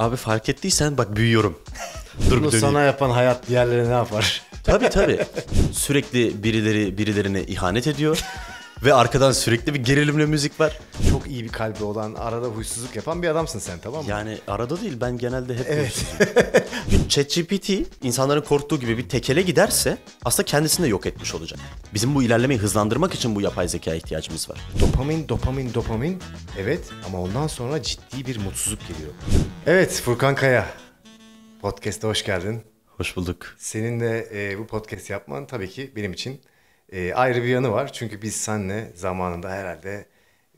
Abi fark ettiysen bak büyüyorum. Dur, bunu sana yapan hayat diğerleri ne yapar? Tabii tabii. Sürekli birilerine ihanet ediyor. Ve arkadan sürekli bir gerilimli müzik var. Çok iyi bir kalbi olan, arada huysuzluk yapan bir adamsın sen, tamam mı? Yani arada değil, ben genelde hep huysuzum. ChatGPT insanların korktuğu gibi bir tekele giderse aslında kendisini de yok etmiş olacak. Bizim bu ilerlemeyi hızlandırmak için bu yapay zekaya ihtiyacımız var. Dopamin. Evet, ama ondan sonra ciddi bir mutsuzluk geliyor. Evet, Furkan Kaya. Podcast'a hoş geldin. Hoş bulduk. Seninle bu podcast yapman tabii ki benim için... ayrı bir yanı var. Çünkü biz seninle zamanında herhalde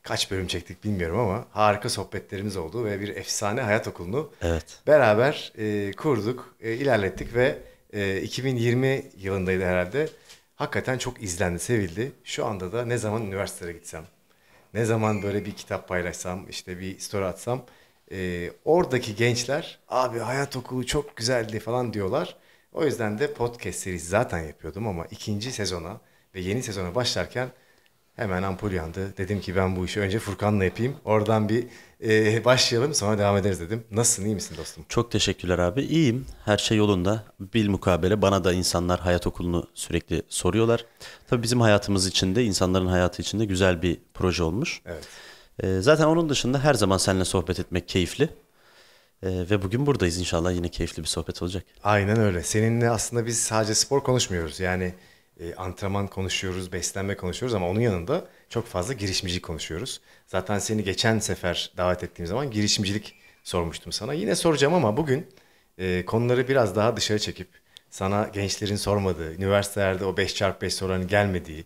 kaç bölüm çektik bilmiyorum ama harika sohbetlerimiz oldu ve bir efsane hayat okulunu beraber kurduk, ilerlettik ve 2020 yılındaydı herhalde. Hakikaten çok izlendi, sevildi. Şu anda da ne zaman üniversitelere gitsem, ne zaman böyle bir kitap paylaşsam, işte bir story atsam oradaki gençler abi hayat okulu çok güzeldi falan diyorlar. O yüzden de podcast serisi zaten yapıyordum ama ikinci sezona ve yeni sezona başlarken hemen ampul yandı. Dedim ki ben bu işi önce Furkan'la yapayım. Oradan bir başlayalım, sonra devam ederiz dedim. Nasılsın, iyi misin dostum? Çok teşekkürler abi. İyiyim. Her şey yolunda. Bilmukabele bana da insanlar hayat okulunu sürekli soruyorlar. Tabii bizim hayatımız için de, insanların hayatı için de güzel bir proje olmuş. Evet. Zaten onun dışında her zaman seninle sohbet etmek keyifli. Ve bugün buradayız, inşallah yine keyifli bir sohbet olacak. Aynen öyle. Seninle aslında biz sadece spor konuşmuyoruz. Yani antrenman konuşuyoruz, beslenme konuşuyoruz ama onun yanında çok fazla girişimcilik konuşuyoruz. Zaten seni geçen sefer davet ettiğim zaman girişimcilik sormuştum sana. Yine soracağım ama bugün konuları biraz daha dışarı çekip sana gençlerin sormadığı, üniversitelerde o 5x5 soruların gelmediği,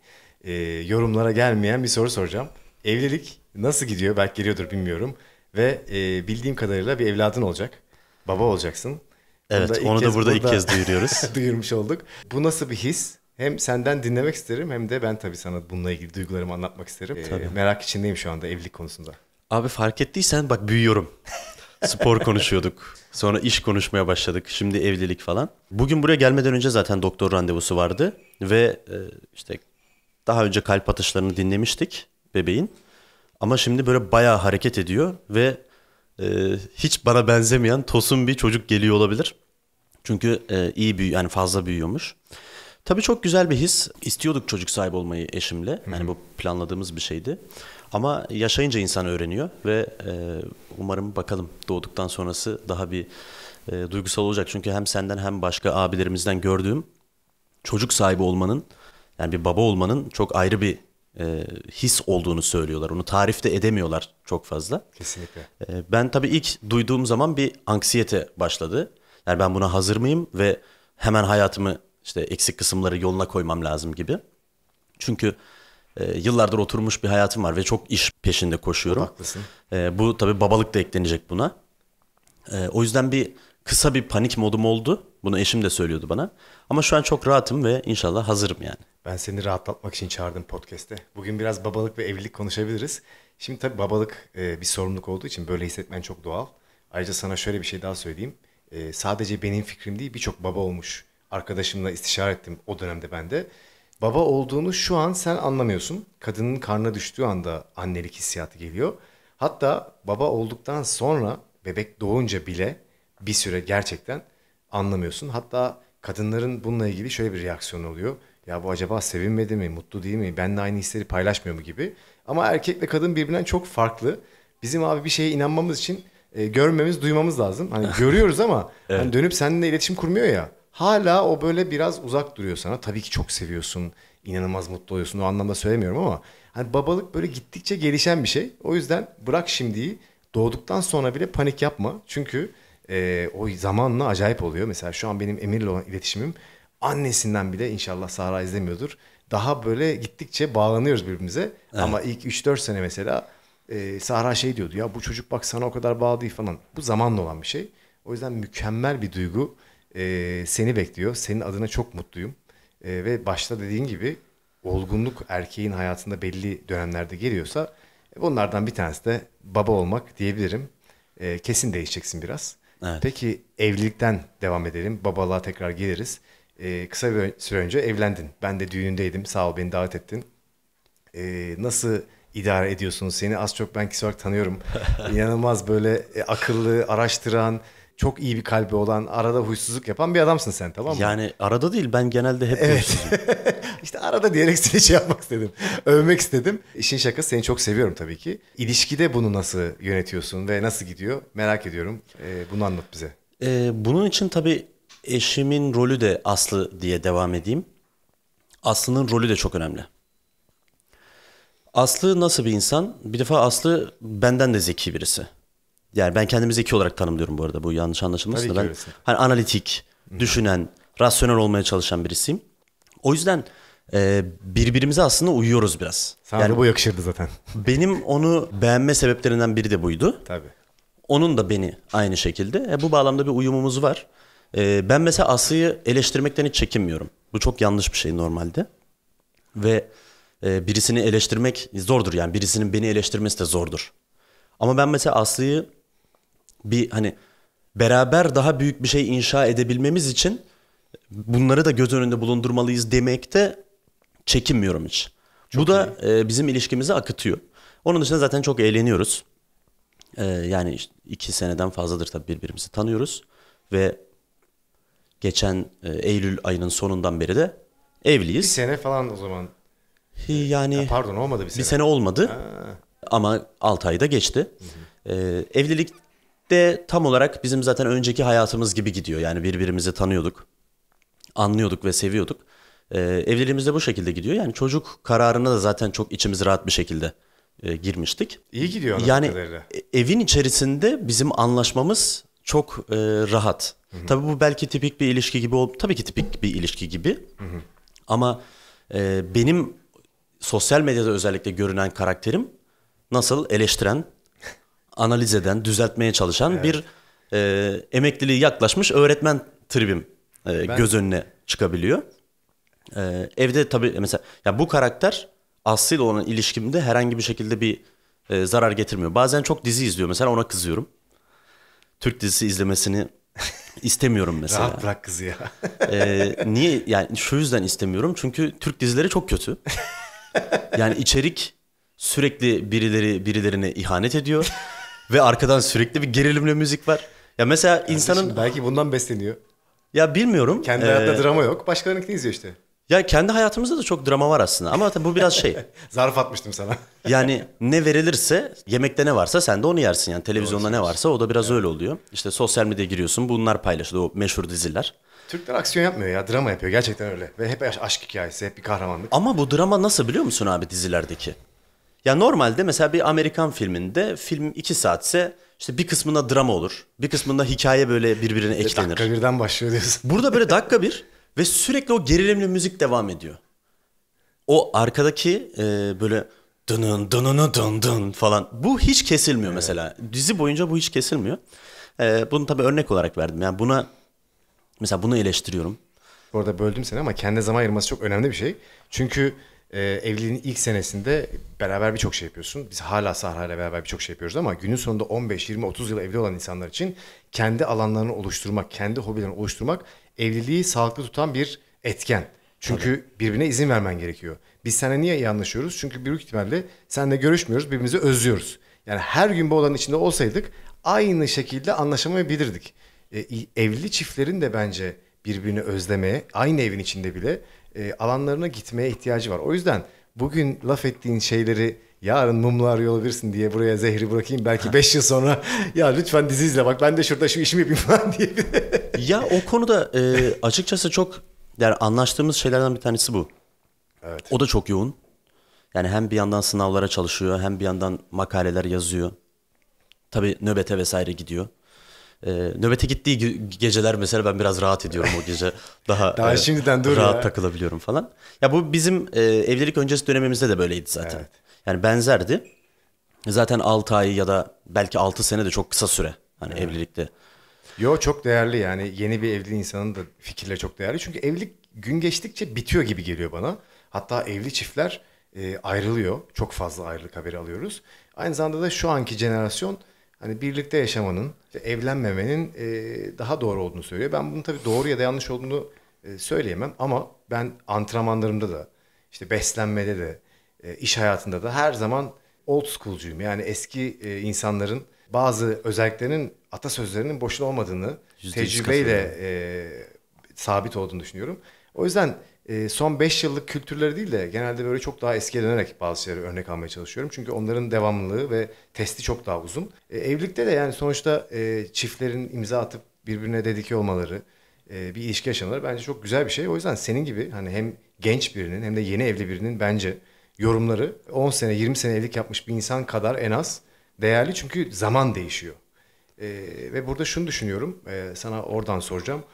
yorumlara gelmeyen bir soru soracağım. Evlilik nasıl gidiyor? Belki geliyordur, bilmiyorum. Ve bildiğim kadarıyla bir evladın olacak. Baba olacaksın. Evet, onu da burada ilk kez duyuruyoruz. Duyurmuş olduk. Bu nasıl bir his? Hem senden dinlemek isterim hem de ben tabii sana bununla ilgili duygularımı anlatmak isterim. Merak içindeyim şu anda evlilik konusunda. Abi fark ettiysen bak büyüyorum. Spor konuşuyorduk. Sonra iş konuşmaya başladık. Şimdi evlilik falan. Bugün buraya gelmeden önce zaten doktor randevusu vardı. Ve işte daha önce kalp atışlarını dinlemiştik bebeğin. Ama şimdi böyle bayağı hareket ediyor ve hiç bana benzemeyen tosun bir çocuk geliyor olabilir. Çünkü iyi büyüyor, yani fazla büyüyormuş. Tabii çok güzel bir his. İstiyorduk çocuk sahibi olmayı eşimle. Yani bu planladığımız bir şeydi. Ama yaşayınca insan öğreniyor ve umarım bakalım doğduktan sonrası daha bir duygusal olacak. Çünkü hem senden hem başka abilerimizden gördüğüm çocuk sahibi olmanın, yani bir baba olmanın çok ayrı bir his olduğunu söylüyorlar. Onu tarif de edemiyorlar çok fazla. Kesinlikle. Ben tabii ilk duyduğum zaman bir anksiyete başladı. Yani ben buna hazır mıyım ve hemen hayatımı işte eksik kısımları yoluna koymam lazım gibi. Çünkü yıllardır oturmuş bir hayatım var ve çok iş peşinde koşuyorum. Haklısın. Bu tabii babalık da eklenecek buna. O yüzden kısa bir panik modum oldu. Bunu eşim de söylüyordu bana. Ama şu an çok rahatım ve inşallah hazırım yani. Ben seni rahatlatmak için çağırdım podcast'te. Bugün biraz babalık ve evlilik konuşabiliriz. Şimdi tabii babalık bir sorumluluk olduğu için böyle hissetmen çok doğal. Ayrıca sana şöyle bir şey daha söyleyeyim. Sadece benim fikrim değil, birçok baba olmuş arkadaşımla istişare ettim o dönemde ben de. Baba olduğunu şu an sen anlamıyorsun. Kadının karnına düştüğü anda annelik hissiyatı geliyor. Hatta baba olduktan sonra, bebek doğunca bile bir süre gerçekten anlamıyorsun. Hatta kadınların bununla ilgili şöyle bir reaksiyonu oluyor. Ya bu acaba sevinmedi mi, mutlu değil mi, benimle aynı hisleri paylaşmıyor mu gibi. Ama erkekle kadın birbirinden çok farklı. Bizim abi bir şeye inanmamız için görmemiz, duymamız lazım. Hani görüyoruz ama evet, hani dönüp seninle iletişim kurmuyor ya. Hala o böyle biraz uzak duruyor sana. Tabii ki çok seviyorsun, inanılmaz mutlu oluyorsun. O anlamda söylemiyorum ama hani babalık böyle gittikçe gelişen bir şey. O yüzden bırak şimdiyi, doğduktan sonra bile panik yapma. Çünkü o zamanla acayip oluyor. Mesela şu an benim Emir'le olan iletişimim, annesinden bile, inşallah Sahra izlemiyordur, daha böyle gittikçe bağlanıyoruz birbirimize. Evet. Ama ilk 3-4 sene mesela Sahra şey diyordu, ya bu çocuk bak sana o kadar bağlı değil falan. Bu zamanla olan bir şey. O yüzden mükemmel bir duygu seni bekliyor. Senin adına çok mutluyum. Ve başta dediğin gibi olgunluk erkeğin hayatında belli dönemlerde geliyorsa bunlardan bir tanesi de baba olmak diyebilirim. Kesin değişeceksin biraz. Evet. Peki evlilikten devam edelim. Babalığa tekrar geliriz. Kısa bir süre önce evlendin. Ben de düğünündeydim. Sağ ol, beni davet ettin. Nasıl idare ediyorsunuz. Seni az çok ben kişi olarak tanıyorum. İnanılmaz böyle akıllı, araştıran, çok iyi bir kalbi olan, arada huysuzluk yapan bir adamsın sen, tamam mı? Yani arada değil, ben genelde hep huysuzum. İşte arada diyerek seni şey yapmak istedim. Övmek istedim. İşin şakası, seni çok seviyorum tabii ki. İlişkide bunu nasıl yönetiyorsun ve nasıl gidiyor merak ediyorum. Bunu anlat bize. Bunun için tabii eşimin rolü de, Aslı diye devam edeyim, Aslı'nın rolü de çok önemli. Aslı nasıl bir insan? Bir defa Aslı benden de zeki birisi. Yani ben kendimi zeki olarak tanımlıyorum bu arada. Bu yanlış anlaşılmasın da ben hani analitik, düşünen, rasyonel olmaya çalışan birisiyim. O yüzden birbirimize aslında uyuyoruz biraz. Sana yani, bu yakışırdı zaten. Benim onu beğenme sebeplerinden biri de buydu. Tabii. Onun da beni aynı şekilde. Bu bağlamda bir uyumumuz var. Ben mesela Aslı'yı eleştirmekten hiç çekinmiyorum. Bu çok yanlış bir şey normalde. Ve birisini eleştirmek zordur yani. Birisinin beni eleştirmesi de zordur. Ama ben mesela Aslı'yı bir hani beraber daha büyük bir şey inşa edebilmemiz için bunları da göz önünde bulundurmalıyız demekte çekinmiyorum hiç. Çok bu da iyi. Bizim ilişkimizi akıtıyor. Onun dışında zaten çok eğleniyoruz. Yani işte 2 seneden fazladır tabii birbirimizi tanıyoruz. Ve geçen Eylül ayının sonundan beri de evliyiz. 1 sene falan o zaman. Yani ya pardon, olmadı 1 sene. 1 sene olmadı. Ha. Ama 6 ayda geçti. Hı hı. Evlilikte tam olarak bizim zaten önceki hayatımız gibi gidiyor. Yani birbirimizi tanıyorduk, anlıyorduk ve seviyorduk. Evliliğimiz de bu şekilde gidiyor. Yani çocuk kararına da zaten çok içimiz rahat bir şekilde girmiştik. İyi gidiyor. Yani evin içerisinde bizim anlaşmamız çok rahat. Hı hı. Tabii bu belki tipik bir ilişki gibi oldu. Tabii ki tipik bir ilişki gibi. Hı hı. Ama benim sosyal medyada özellikle görünen karakterim nasıl eleştiren, analiz eden, düzeltmeye çalışan, evet, bir emekliliği yaklaşmış öğretmen tribim göz önüne çıkabiliyor. Evde tabii mesela ya bu karakter Aslı'yla olan ilişkimde herhangi bir şekilde bir zarar getirmiyor. Bazen çok dizi izliyor mesela, ona kızıyorum. Türk dizisi izlemesini istemiyorum mesela. Rahat bırak kızı ya. Niye? Yani şu yüzden istemiyorum. Çünkü Türk dizileri çok kötü. Yani içerik sürekli birilerine ihanet ediyor ve arkadan sürekli bir gerilimli müzik var. Ya mesela kardeşim, insanın belki bundan besleniyor. Ya bilmiyorum. Kendi hayatında drama yok. Başkalarınınkini izliyor işte. Ya kendi hayatımızda da çok drama var aslında. Ama tabii bu biraz şey. Zarf atmıştım sana. Yani ne verilirse, yemekte ne varsa sen de onu yersin. Yani televizyonda ne varsa o da biraz öyle oluyor. İşte sosyal medyaya giriyorsun, bunlar paylaşılıyor, o meşhur diziler. Türkler aksiyon yapmıyor ya, drama yapıyor. Gerçekten öyle. Ve hep aşk hikayesi, hep bir kahramanlık. Ama bu drama nasıl biliyor musun abi dizilerdeki? Ya normalde mesela bir Amerikan filminde film 2 saatse işte bir kısmında drama olur. Bir kısmında hikaye böyle birbirine eklenir. Dakika birden başlıyor diyorsun. Burada böyle dakika bir ve sürekli o gerilimli müzik devam ediyor. O arkadaki böyle dının dınını dın dın falan, bu hiç kesilmiyor mesela. Evet. Dizi boyunca bu hiç kesilmiyor. Bunu tabii örnek olarak verdim. Yani buna mesela, bunu eleştiriyorum. Bu arada böldüm seni ama kendi zaman ayırması çok önemli bir şey. Çünkü evliliğin ilk senesinde beraber birçok şey yapıyorsun. Biz hala Sahra'yla beraber birçok şey yapıyoruz ama günün sonunda 15, 20, 30 yıl evli olan insanlar için kendi alanlarını oluşturmak, kendi hobilerini oluşturmak evliliği sağlıklı tutan bir etken. Çünkü evet, birbirine izin vermen gerekiyor. Biz seninle niye iyi anlaşıyoruz? Çünkü büyük ihtimalle seninle görüşmüyoruz, birbirimizi özlüyoruz. Yani her gün bu olanın içinde olsaydık aynı şekilde anlaşamayabilirdik. Evli çiftlerin de bence birbirini özlemeye, aynı evin içinde bile alanlarına gitmeye ihtiyacı var. O yüzden bugün laf ettiğin şeyleri yarın mumlu arıyor olabilirsin diye buraya zehri bırakayım. Belki 5 yıl sonra ya lütfen dizi izle bak, ben de şurada şu işimi yapayım falan diye. Ya o konuda açıkçası çok, yani anlaştığımız şeylerden bir tanesi bu. Evet. O da çok yoğun. Yani hem bir yandan sınavlara çalışıyor, hem bir yandan makaleler yazıyor. Tabii nöbete vesaire gidiyor. Nöbete gittiği geceler mesela ben biraz rahat ediyorum o gece. Daha şimdiden dur rahat ya, takılabiliyorum falan. Ya bu bizim evlilik öncesi dönemimizde de böyleydi zaten. Evet. Yani benzerdi. Zaten 6 ay ya da belki 6 sene de çok kısa süre. Hani evet, evlilikte. Yo, çok değerli yani, yeni bir evli insanın da fikirleri çok değerli. Çünkü evlilik gün geçtikçe bitiyor gibi geliyor bana. Hatta evli çiftler ayrılıyor. Çok fazla ayrılık haberi alıyoruz. Aynı zamanda da şu anki jenerasyon hani birlikte yaşamanın, işte evlenmemenin daha doğru olduğunu söylüyor. Ben bunun tabii doğru ya da yanlış olduğunu söyleyemem ama ben antrenmanlarımda da, işte beslenmede de, iş hayatında da her zaman old school'cuyum. Yani eski insanların bazı özelliklerinin, atasözlerinin boşuna olmadığını, tecrübeyle sabit olduğunu düşünüyorum. O yüzden son 5 yıllık kültürleri değil de genelde böyle çok daha eskiye dönerek bazı şeyleri örnek almaya çalışıyorum. Çünkü onların devamlılığı ve testi çok daha uzun. Evlilikte de yani sonuçta çiftlerin imza atıp birbirine dedike olmaları, bir ilişki yaşamaları bence çok güzel bir şey. O yüzden senin gibi hani hem genç birinin hem de yeni evli birinin bence yorumları 10 sene 20 sene evlilik yapmış bir insan kadar en az değerli. Çünkü zaman değişiyor. Ve burada şunu düşünüyorum, sana oradan soracağım.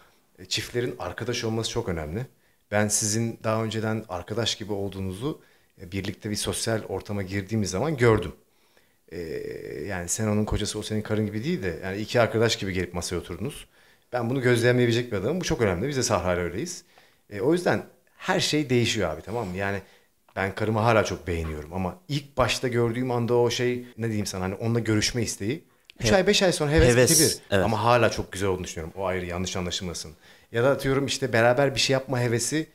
Çiftlerin arkadaş olması çok önemli. Ben sizin daha önceden arkadaş gibi olduğunuzu birlikte bir sosyal ortama girdiğimiz zaman gördüm. Yani sen onun kocası, o senin karın gibi değil de yani iki arkadaş gibi gelip masaya oturdunuz. Ben bunu gözlemleyebilecek bir adamım. Bu çok önemli. Biz de Sahra'yla öyleyiz. O yüzden her şey değişiyor abi, tamam mı? Yani ben karımı hala çok beğeniyorum ama ilk başta gördüğüm anda o şey, ne diyeyim sana, hani onunla görüşme isteği. 3 ay 5 ay sonra heves gibi. Evet. Ama hala çok güzel olduğunu düşünüyorum. O ayrı, yanlış anlaşılmasın. Ya da atıyorum işte beraber bir şey yapma hevesi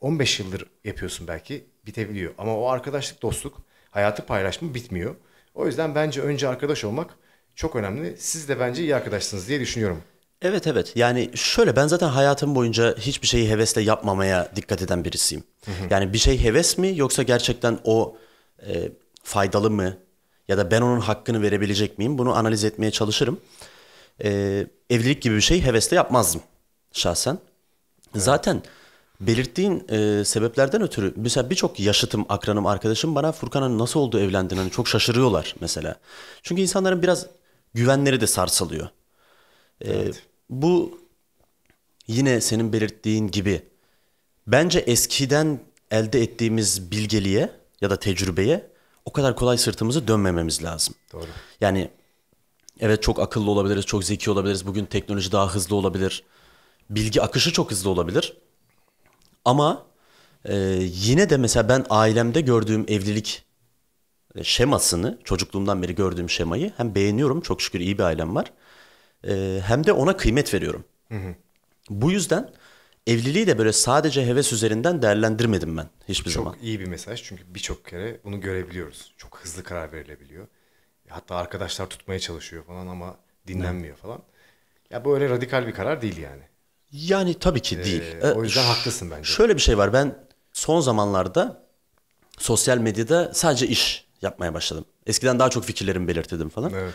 15 yıldır yapıyorsun belki, bitebiliyor. Ama o arkadaşlık, dostluk, hayatı paylaşma bitmiyor. O yüzden bence önce arkadaş olmak çok önemli. Siz de bence iyi arkadaşsınız diye düşünüyorum. Evet. Yani şöyle, ben zaten hayatım boyunca hiçbir şeyi hevesle yapmamaya dikkat eden birisiyim. Hı hı. Yani bir şey heves mi, yoksa gerçekten o faydalı mı? Ya da ben onun hakkını verebilecek miyim? Bunu analiz etmeye çalışırım. Evlilik gibi bir şey hevesle yapmazdım şahsen. Evet. Zaten belirttiğin sebeplerden ötürü mesela birçok yaşıtım, akranım, arkadaşım bana Furkan'ın nasıl oldu evlendiğini hani çok şaşırıyorlar mesela. Çünkü insanların biraz güvenleri de sarsılıyor. Evet. Bu yine senin belirttiğin gibi bence eskiden elde ettiğimiz bilgeliğe ya da tecrübeye o kadar kolay sırtımızı dönmememiz lazım. Doğru. Yani evet, çok akıllı olabiliriz, çok zeki olabiliriz. Bugün teknoloji daha hızlı olabilir. Bilgi akışı çok hızlı olabilir. Ama yine de mesela ben ailemde gördüğüm evlilik şemasını, çocukluğumdan beri gördüğüm şemayı hem beğeniyorum, çok şükür iyi bir ailem var. Hem de ona kıymet veriyorum. Hı hı. Bu yüzden evliliği de böyle sadece heves üzerinden değerlendirmedim ben hiçbir zaman. Çok iyi bir mesaj, çünkü birçok kere bunu görebiliyoruz. Çok hızlı karar verilebiliyor. Hatta arkadaşlar tutmaya çalışıyor falan ama dinlenmiyor falan. Ya bu öyle radikal bir karar değil yani. Yani tabii ki değil. O yüzden haklısın bence. Şöyle bir şey var, ben son zamanlarda sosyal medyada sadece iş yapmaya başladım. Eskiden daha çok fikirlerimi belirtirdim falan. Evet.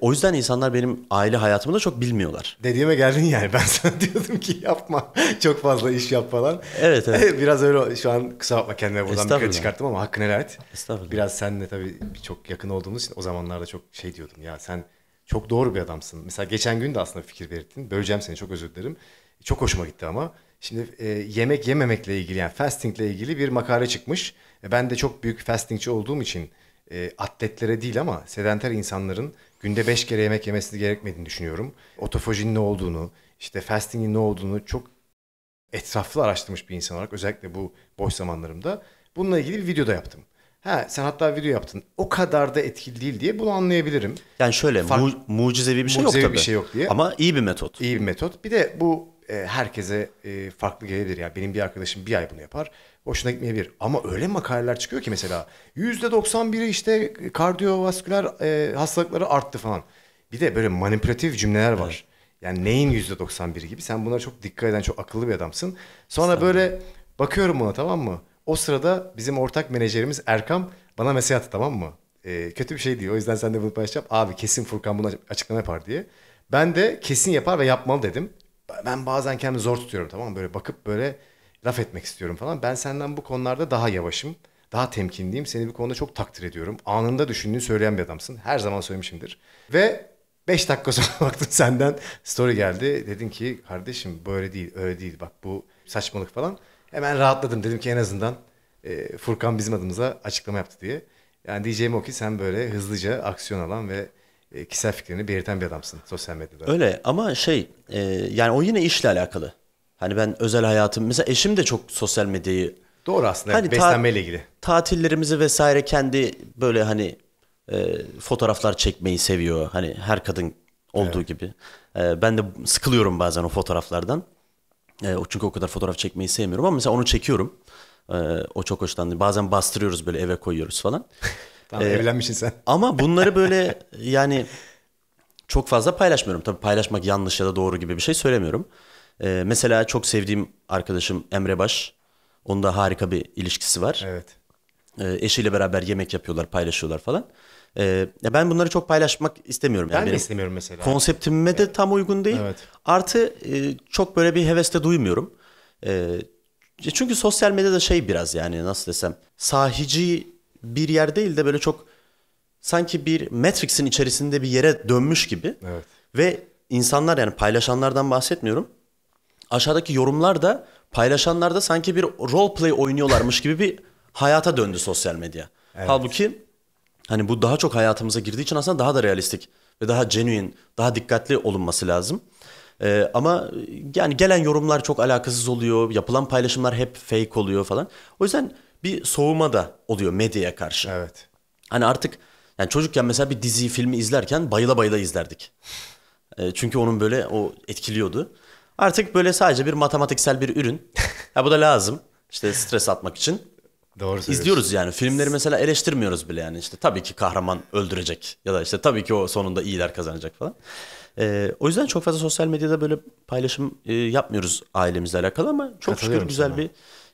O yüzden insanlar benim aile hayatımı da çok bilmiyorlar. Dediğime geldin yani, ben sana diyordum ki yapma çok fazla iş yap falan. Evet. Biraz öyle şu an, kusura bakma kendime buradan bir kere çıkarttım ama hakkını helal et. Estağfurullah. Biraz seninle tabii çok yakın olduğumuz için o zamanlarda çok şey diyordum ya, sen çok doğru bir adamsın. Mesela geçen gün de aslında fikir belirttin. Böleceğim seni, çok özür dilerim. Çok hoşuma gitti ama. Şimdi yemek yememekle ilgili, yani fastingle ilgili bir makale çıkmış. Ben de çok büyük fastingçi olduğum için atletlere değil ama sedanter insanların günde 5 kere yemek yemesi gerekmediğini düşünüyorum. Otofojinin ne olduğunu, işte fasting'in ne olduğunu çok etraflı araştırmış bir insan olarak, özellikle bu boş zamanlarımda bununla ilgili bir video da yaptım. Sen hatta video yaptın. O kadar da etkili değil diye bunu anlayabilirim. Yani şöyle mucizevi bir şey yok tabii. Bir şey yok diye. Ama iyi bir metot. İyi bir metot. Bir de bu herkese farklı gelebilir. Yani benim bir arkadaşım bir ay bunu yapar. Hoşuna gitmeyebilir. Ama öyle makaleler çıkıyor ki mesela %91'i işte kardiyovasküler hastalıkları arttı falan. Bir de böyle manipülatif cümleler var. Evet. Yani neyin %91'i gibi. Sen bunlara çok dikkat eden çok akıllı bir adamsın. Sonra böyle bakıyorum buna, tamam mı? O sırada bizim ortak menajerimiz Erkam bana mesaj attı, tamam mı? Kötü bir şey değil. O yüzden sen de bunu paylaşacağım. Abi kesin Furkan bunu açıklama yapar diye. Ben de kesin yapar ve yapmalı dedim. Ben bazen kendimi zor tutuyorum, tamam mı? Böyle bakıp böyle laf etmek istiyorum falan. Ben senden bu konularda daha yavaşım. Daha temkinliyim. Seni bu konuda çok takdir ediyorum. Anında düşündüğünü söyleyen bir adamsın. Her zaman söylemişimdir. Ve 5 dakika sonra baktım senden story geldi. Dedin ki kardeşim böyle değil, öyle değil. Bak bu saçmalık falan. Hemen rahatladım. Dedim ki en azından Furkan bizim adımıza açıklama yaptı diye. Yani diyeceğim o ki sen böyle hızlıca aksiyon alan ve kişisel fikrini belirten bir adamsın sosyal medyada. Öyle ama yani o yine işle alakalı. Hani ben özel hayatım, mesela eşim de çok sosyal medyayı... Doğru aslında, hani beslenmeyle ilgili. Tatillerimizi vesaire kendi böyle hani fotoğraflar çekmeyi seviyor. Hani her kadın olduğu gibi. Ben de sıkılıyorum bazen o fotoğraflardan. Çünkü o kadar fotoğraf çekmeyi sevmiyorum ama mesela onu çekiyorum. O çok hoşlandı. Bazen bastırıyoruz böyle, eve koyuyoruz falan. Tamam, evlenmişsin sen. Ama bunları böyle yani çok fazla paylaşmıyorum. Tabii paylaşmak yanlış ya da doğru gibi bir şey söylemiyorum. Mesela çok sevdiğim arkadaşım Emre Baş. Onun da harika bir ilişkisi var. Evet. Eşiyle beraber yemek yapıyorlar, paylaşıyorlar falan. Ben bunları çok paylaşmak istemiyorum. Yani ben de istemiyorum mesela. Konseptime de tam uygun değil. Evet. Artı çok böyle bir heves de duymuyorum. Çünkü sosyal medyada şey biraz yani nasıl desem sahici bir yer değil de böyle çok sanki bir Matrix'in içerisinde bir yere dönmüş gibi. Evet. Ve insanlar yani paylaşanlardan bahsetmiyorum. Aşağıdaki yorumlar da paylaşanlar da sanki bir roleplay oynuyorlarmış gibi bir hayata döndü sosyal medya. Evet. Halbuki hani bu daha çok hayatımıza girdiği için aslında daha da realistik ve daha genuine, daha dikkatli olunması lazım. Ama yani gelen yorumlar çok alakasız oluyor. Yapılan paylaşımlar hep fake oluyor falan. O yüzden bir soğuma da oluyor medyaya karşı. Evet. Hani artık yani çocukken mesela bir diziyi, filmi izlerken bayıla bayıla izlerdik. Çünkü onun böyle o etkiliyordu. Artık böyle sadece bir matematiksel bir ürün. Ya bu da lazım. İşte stres atmak için. Doğru İzliyoruz yani. Filmleri mesela eleştirmiyoruz bile yani. İşte tabii ki kahraman öldürecek ya da işte tabii ki o sonunda iyiler kazanacak falan. O yüzden çok fazla sosyal medyada böyle paylaşım yapmıyoruz ailemizle alakalı ama çok şükür güzel sana bir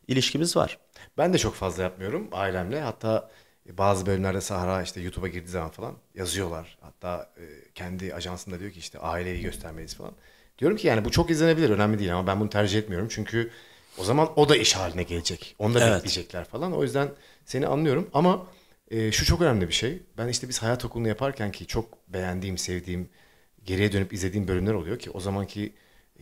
ilişkimiz var. Ben de çok fazla yapmıyorum ailemle. Hatta bazı bölümlerde Sahra işte YouTube'a girdiği zaman falan yazıyorlar. Hatta kendi ajansında diyor ki işte aileyi göstermeliyiz falan. Diyorum ki yani bu çok izlenebilir, önemli değil ama ben bunu tercih etmiyorum çünkü o zaman o da iş haline gelecek. Onu da bekleyecekler falan. O yüzden seni anlıyorum ama şu çok önemli bir şey. Ben işte biz Hayat Okulu'nu yaparken ki çok beğendiğim, sevdiğim, geriye dönüp izlediğim bölümler oluyor ki o zamanki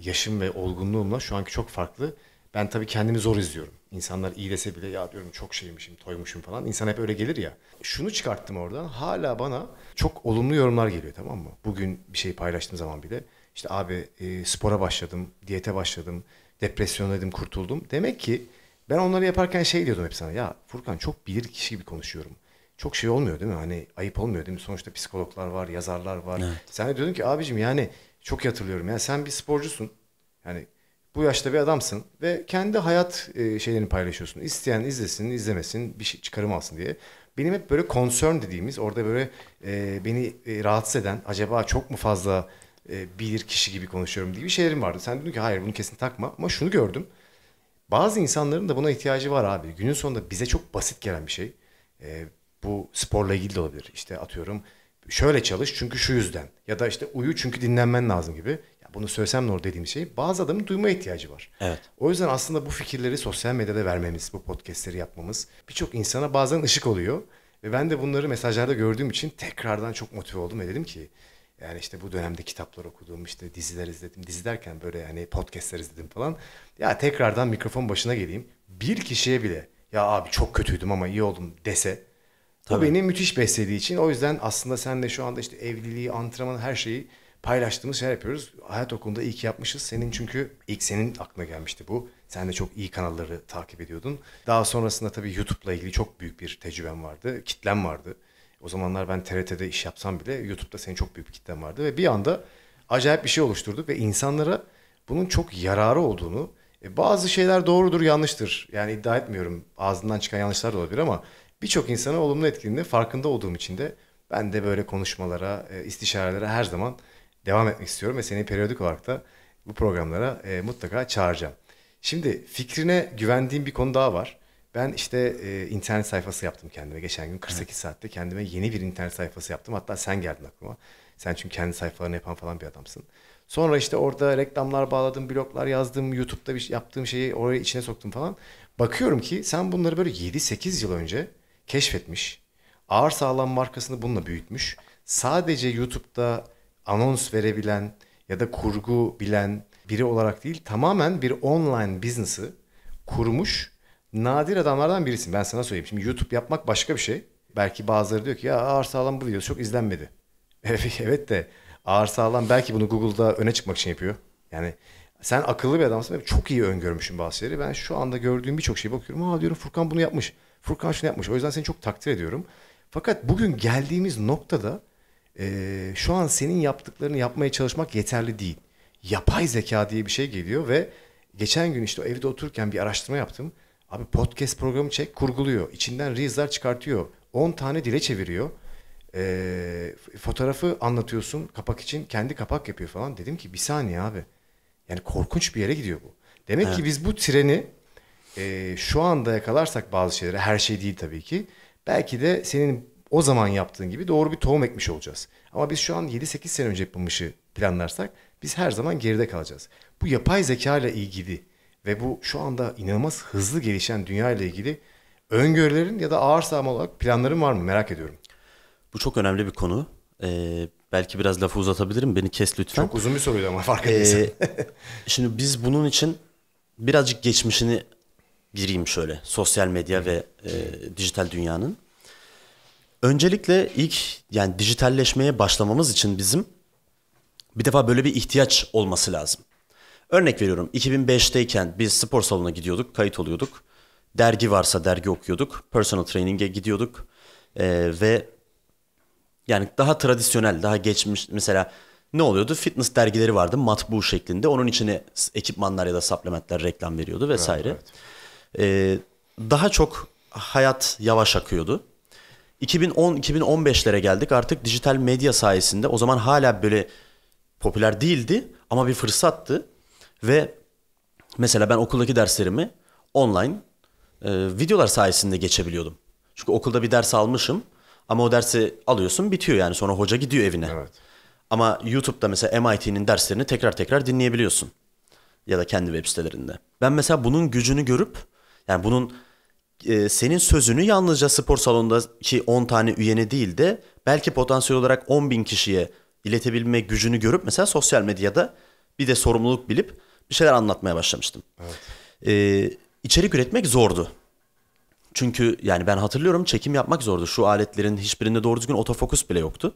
yaşım ve olgunluğumla şu anki çok farklı. Ben tabii kendimi zor izliyorum. İnsanlar iyi dese bile ya diyorum çok şeymişim, toymuşum falan. İnsan hep öyle gelir ya. Şunu çıkarttım oradan. Hala bana çok olumlu yorumlar geliyor, tamam mı? Bugün bir şey paylaştığım zaman bile işte abi spora başladım, diyete başladım, depresyondaydım, kurtuldum. Demek ki ben onları yaparken şey diyordum hep sana. Ya Furkan çok bilir kişi gibi konuşuyorum. Çok şey olmuyor değil mi? Hani ayıp olmuyor değil mi? Sonuçta psikologlar var, yazarlar var. Evet. Sen de diyordun ki abicim yani çok iyi hatırlıyorum. Yani sen bir sporcusun. Yani bu yaşta bir adamsın ve kendi hayat şeylerini paylaşıyorsun. İsteyen izlesin, izlemesin, bir şey çıkarım alsın diye. Benim hep böyle concern dediğimiz orada böyle beni rahatsız eden acaba çok mu fazla bilir kişi gibi konuşuyorum diye bir şeylerim vardı. Sen dedin ki hayır bunu kesin takma ama şunu gördüm. Bazı insanların da buna ihtiyacı var abi. Günün sonunda bize çok basit gelen bir şey. Bu sporla ilgili de olabilir. İşte atıyorum şöyle çalış çünkü şu yüzden ya da işte uyu çünkü dinlenmen lazım gibi. Ya bunu söylesem ne olur dediğim şey bazı adamın duyma ihtiyacı var. Evet. O yüzden aslında bu fikirleri sosyal medyada vermemiz, bu podcastleri yapmamız birçok insana bazen ışık oluyor. Ve ben de bunları mesajlarda gördüğüm için tekrardan çok motive oldum ve dedim ki yani işte bu dönemde kitaplar okudum, işte diziler izledim. Dizi derken böyle yani podcastler izledim falan. Ya tekrardan mikrofon başına geleyim. Bir kişiye bile ya abi çok kötüydüm ama iyi oldum dese o beni müthiş beslediği için. O yüzden aslında senle şu anda işte evliliği, antrenmanı, her şeyi paylaştığımız şey yapıyoruz. Hayat Okulu'nda iyi ki yapmışız. Senin çünkü ilk senin aklına gelmişti bu. Sen de çok iyi kanalları takip ediyordun. Daha sonrasında tabii YouTube'la ilgili çok büyük bir tecrüben vardı. Kitlem vardı. O zamanlar ben TRT'de iş yapsam bile YouTube'da senin çok büyük bir kitlen vardı. Ve bir anda acayip bir şey oluşturduk ve insanlara bunun çok yararı olduğunu, bazı şeyler doğrudur yanlıştır. Yani iddia etmiyorum ağzından çıkan yanlışlar da olabilir ama birçok insana olumlu etkilediğini farkında olduğum için de ben de böyle konuşmalara, istişarelere her zaman devam etmek istiyorum. Ve seni periyodik olarak da bu programlara mutlaka çağıracağım. Şimdi fikrine güvendiğim bir konu daha var. Ben işte internet sayfası yaptım kendime. Geçen gün 48 saatte kendime yeni bir internet sayfası yaptım. Hatta sen geldin aklıma. Sen çünkü kendi sayfalarını yapan falan bir adamsın. Sonra işte orada reklamlar bağladım, bloglar yazdım, YouTube'da bir yaptığım şeyi oraya içine soktum falan. Bakıyorum ki sen bunları böyle 7-8 yıl önce keşfetmiş. Ağır Sağlam markasını bununla büyütmüş. Sadece YouTube'da anons verebilen ya da kurgu bilen biri olarak değil, tamamen bir online business'ı kurmuş nadir adamlardan birisin. Ben sana söyleyeyim. Şimdi YouTube yapmak başka bir şey. Belki bazıları diyor ki ya Ağır Sağlam bu videosu çok izlenmedi. Evet de Ağır Sağlam belki bunu Google'da öne çıkmak için yapıyor. Yani sen akıllı bir adamsın. Çok iyi öngörmüşsün bazı şeyleri. Ben şu anda gördüğüm birçok şeye bakıyorum. Aa diyorum Furkan bunu yapmış. Furkan şunu yapmış. O yüzden seni çok takdir ediyorum. Fakat bugün geldiğimiz noktada şu an senin yaptıklarını yapmaya çalışmak yeterli değil. Yapay zeka diye bir şey geliyor ve geçen gün işte evde otururken bir araştırma yaptım. Abi podcast programı çek, kurguluyor. İçinden reels'ler çıkartıyor. 10 tane dile çeviriyor. Fotoğrafı anlatıyorsun kapak için, kendi kapak yapıyor falan. Dedim ki bir saniye abi. Yani korkunç bir yere gidiyor bu. Demek ki biz bu treni şu anda yakalarsak bazı şeyleri, her şey değil tabii ki. Belki de senin o zaman yaptığın gibi doğru bir tohum ekmiş olacağız. Ama biz şu an 7-8 sene önce yapılmışı planlarsak biz her zaman geride kalacağız. Bu yapay zeka ile ilgili ve bu şu anda inanılmaz hızlı gelişen dünya ile ilgili öngörülerin ya da ağır sağlam olarak planların var mı? Merak ediyorum. Bu çok önemli bir konu. Belki biraz lafı uzatabilirim. Beni kes lütfen. Çok uzun bir soruydu ama fark ettiysen. Şimdi biz bunun için birazcık geçmişini gireyim şöyle. Sosyal medya ve dijital dünyanın. Öncelikle ilk yani dijitalleşmeye başlamamız için bizim bir defa böyle bir ihtiyaç olması lazım. Örnek veriyorum 2005'teyken biz spor salonuna gidiyorduk, kayıt oluyorduk. Dergi varsa dergi okuyorduk. Personal training'e gidiyorduk. Ve yani daha tradisyonel, daha geçmiş mesela ne oluyordu? Fitness dergileri vardı matbu şeklinde. Onun içine ekipmanlar ya da supplementler reklam veriyordu vesaire. Evet. Daha çok hayat yavaş akıyordu. 2010-2015'lere geldik artık dijital medya sayesinde. O zaman hala böyle popüler değildi ama bir fırsattı. Ve mesela ben okuldaki derslerimi online videolar sayesinde geçebiliyordum. Çünkü okulda bir ders almışım ama o dersi alıyorsun bitiyor yani sonra hoca gidiyor evine. Evet. Ama YouTube'da mesela MIT'nin derslerini tekrar dinleyebiliyorsun. Ya da kendi web sitelerinde. Ben mesela bunun gücünü görüp yani bunun senin sözünü yalnızca spor salonundaki 10 tane üyene değil de belki potansiyel olarak 10 bin kişiye iletebilme gücünü görüp mesela sosyal medyada bir de sorumluluk bilip bir şeyler anlatmaya başlamıştım. Evet. İçerik üretmek zordu. Çünkü yani ben hatırlıyorum çekim yapmak zordu. Şu aletlerin hiçbirinde doğru düzgün otofokus bile yoktu.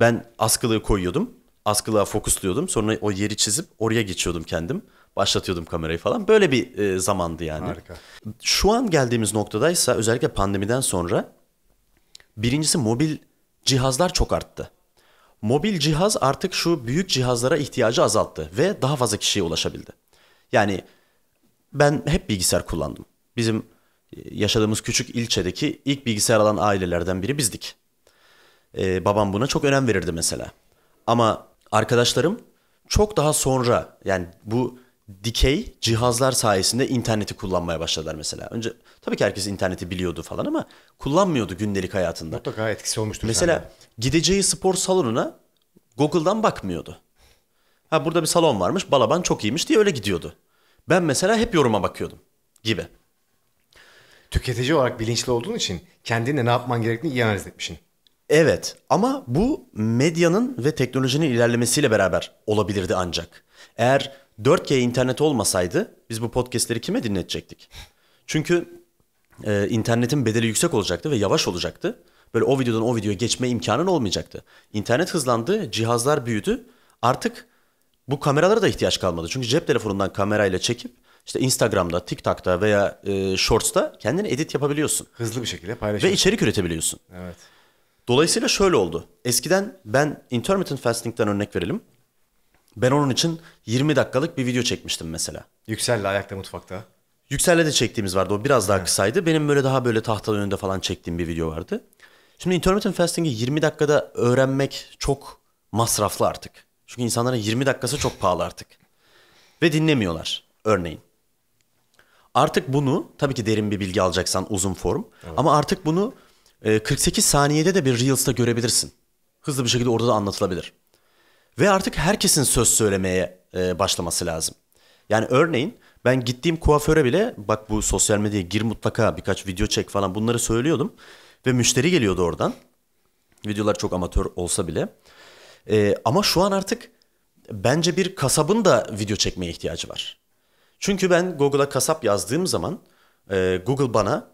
Ben askılığı koyuyordum. Askılığa fokusluyordum. Sonra o yeri çizip oraya geçiyordum kendim. Başlatıyordum kamerayı falan. Böyle bir zamandı yani. Harika. Şu an geldiğimiz noktadaysa özellikle pandemiden sonra birincisi mobil cihazlar çok arttı. Mobil cihaz artık şu büyük cihazlara ihtiyacı azalttı ve daha fazla kişiye ulaşabildi. Yani ben hep bilgisayar kullandım. Bizim yaşadığımız küçük ilçedeki ilk bilgisayar alan ailelerden biri bizdik. Babam buna çok önem verirdi mesela. Ama arkadaşlarım çok daha sonra yani bu dikey cihazlar sayesinde interneti kullanmaya başladılar mesela. Önce tabii ki herkes interneti biliyordu falan ama kullanmıyordu gündelik hayatında. Mutlaka etkisi olmuştur. Mesela gideceği spor salonuna Google'dan bakmıyordu. Ha burada bir salon varmış, Balaban çok iyiymiş diye öyle gidiyordu. Ben mesela hep yoruma bakıyordum gibi. Tüketici olarak bilinçli olduğun için kendine ne yapman gerektiğini iyi analiz etmişsin. Evet ama bu medyanın ve teknolojinin ilerlemesiyle beraber olabilirdi ancak. Eğer 4G internet olmasaydı biz bu podcastleri kime dinletecektik? Çünkü internetin bedeli yüksek olacaktı ve yavaş olacaktı. Böyle o videodan o videoya geçme imkanın olmayacaktı. İnternet hızlandı, cihazlar büyüdü. Artık bu kameralara da ihtiyaç kalmadı. Çünkü cep telefonundan kamerayla çekip işte Instagram'da, TikTok'ta veya Shorts'ta kendini edit yapabiliyorsun. Hızlı bir şekilde paylaşıyorsun. Ve içerik üretebiliyorsun. Evet. Dolayısıyla şöyle oldu. Eskiden ben intermittent fasting'den örnek verelim. Ben onun için 20 dakikalık bir video çekmiştim mesela. Yüksel'le ayakta mutfakta. Yüksel'le de çektiğimiz vardı. O biraz daha kısaydı. Benim böyle daha böyle tahtanın önünde falan çektiğim bir video vardı. Şimdi intermittent fasting'i 20 dakikada öğrenmek çok masraflı artık. Çünkü insanların 20 dakikası çok pahalı artık. Ve dinlemiyorlar örneğin. Artık bunu tabii ki derin bir bilgi alacaksan uzun form. Evet. Ama artık bunu 48 saniyede de bir Reels'ta görebilirsin. Hızlı bir şekilde orada da anlatılabilir. Ve artık herkesin söz söylemeye başlaması lazım. Yani örneğin ben gittiğim kuaföre bile bak bu sosyal medyaya gir mutlaka birkaç video çek falan bunları söylüyordum. Ve müşteri geliyordu oradan. Videolar çok amatör olsa bile. Ama şu an artık bence bir kasabın da video çekmeye ihtiyacı var. Çünkü ben Google'a kasap yazdığım zaman Google bana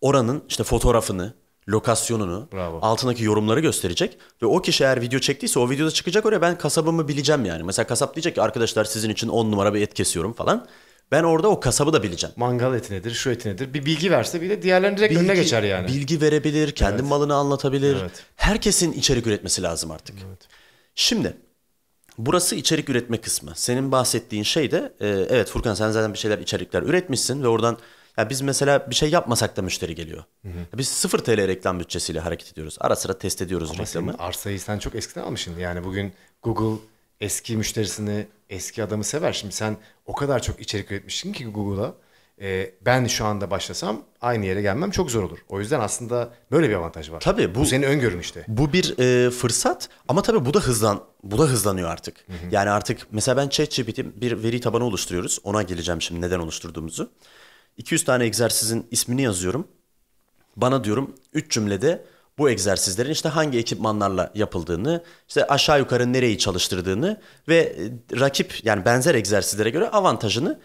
oranın işte fotoğrafını, lokasyonunu, altındaki yorumları gösterecek. Ve o kişi eğer video çektiyse o videoda çıkacak oraya ben kasabımı bileceğim yani. Mesela kasap diyecek ki arkadaşlar sizin için 10 numara bir et kesiyorum falan. Ben orada o kasabı da bileceğim. Mangal eti nedir, şu eti nedir? Bir bilgi verse bile diğerlerinin direkt önüne geçer yani. Bilgi verebilir, kendi malını anlatabilir. Evet. Herkesin içerik üretmesi lazım artık. Evet. Şimdi burası içerik üretme kısmı. Senin bahsettiğin şey de evet Furkan sen zaten bir şeyler içerikler üretmişsin ve oradan Ya biz mesela bir şey yapmasak da müşteri geliyor. Hı hı. Biz 0 TL reklam bütçesiyle hareket ediyoruz. Ara sıra test ediyoruz ama reklamı. Ama arsayı sen çok eskiden almışsın. Yani bugün Google eski müşterisini, eski adamı sever. Şimdi sen o kadar çok içerik üretmişsin ki Google'a. Ben şu anda başlasam aynı yere gelmem çok zor olur. O yüzden aslında böyle bir avantaj var. Tabii bu senin öngörün işte. Bu bir fırsat ama tabii bu da hızlanıyor artık. Hı hı. Yani artık mesela ben ChatGPT bir veri tabanı oluşturuyoruz. Ona geleceğim şimdi neden oluşturduğumuzu. 200 tane egzersizin ismini yazıyorum. Bana diyorum 3 cümlede bu egzersizlerin işte hangi ekipmanlarla yapıldığını, işte aşağı yukarı nereyi çalıştırdığını ve rakip yani benzer egzersizlere göre avantajını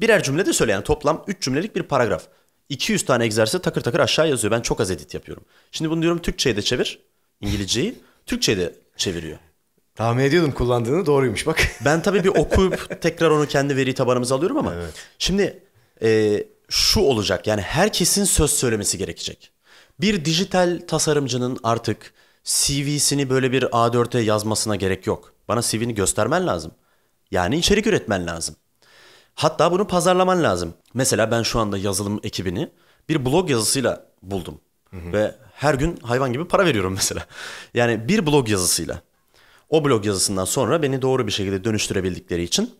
birer cümlede söyle. Yani toplam 3 cümlelik bir paragraf. 200 tane egzersizi takır takır aşağı yazıyor. Ben çok az edit yapıyorum. Şimdi bunu diyorum Türkçe'ye de çevir. İngilizceyi Türkçe'ye de çeviriyor. Tahmin ediyordum kullandığını, doğruymuş bak. Ben tabii bir okuyup tekrar onu kendi veri tabanımıza alıyorum ama. Evet. Şimdi şu olacak yani herkesin söz söylemesi gerekecek. Bir dijital tasarımcının artık CV'sini böyle bir A4'e yazmasına gerek yok. Bana CV'ni göstermen lazım. Yani içerik üretmen lazım. Hatta bunu pazarlaman lazım. Mesela ben şu anda yazılım ekibini bir blog yazısıyla buldum. Hı hı. Ve her gün hayvan gibi para veriyorum mesela. Yani bir blog yazısıyla. O blog yazısından sonra beni doğru bir şekilde dönüştürebildikleri için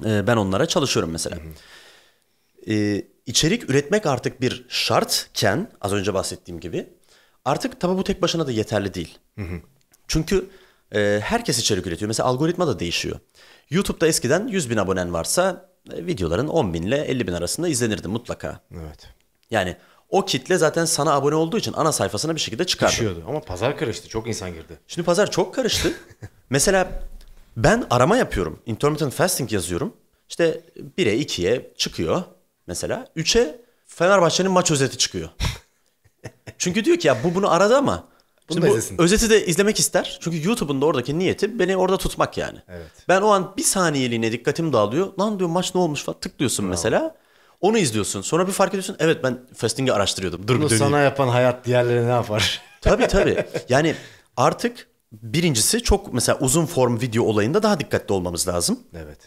ben onlara çalışıyorum mesela. Hı hı. İçerik üretmek artık bir şartken az önce bahsettiğim gibi artık tabii bu tek başına da yeterli değil. Hı hı. Çünkü herkes içerik üretiyor. Mesela algoritma da değişiyor. YouTube'da eskiden 100 bin abonen varsa videoların 10 bin ile 50 bin arasında izlenirdi mutlaka. Evet. Yani o kitle zaten sana abone olduğu için ana sayfasına bir şekilde çıkardı. Düşüyordu ama pazar karıştı. Çok insan girdi. Şimdi pazar çok karıştı. Mesela ben arama yapıyorum. Intermittent fasting yazıyorum. İşte 1'e 2'ye çıkıyor mesela. 3'e Fenerbahçe'nin maç özeti çıkıyor. Çünkü diyor ki ya bu bunu aradı ama... Şimdi bu özeti de izlemek ister. Çünkü YouTube'un da oradaki niyeti beni orada tutmak yani. Evet. Ben o an bir saniyeliğine dikkatim dağılıyor. Lan diyor maç ne olmuş falan tıklıyorsun tamam. Mesela. Onu izliyorsun. Sonra bir fark ediyorsun. Evet ben fasting'i araştırıyordum. Bunu sana yapan hayat diğerlerine ne yapar? Tabii. Yani artık birincisi çok mesela uzun form video olayında daha dikkatli olmamız lazım. Evet.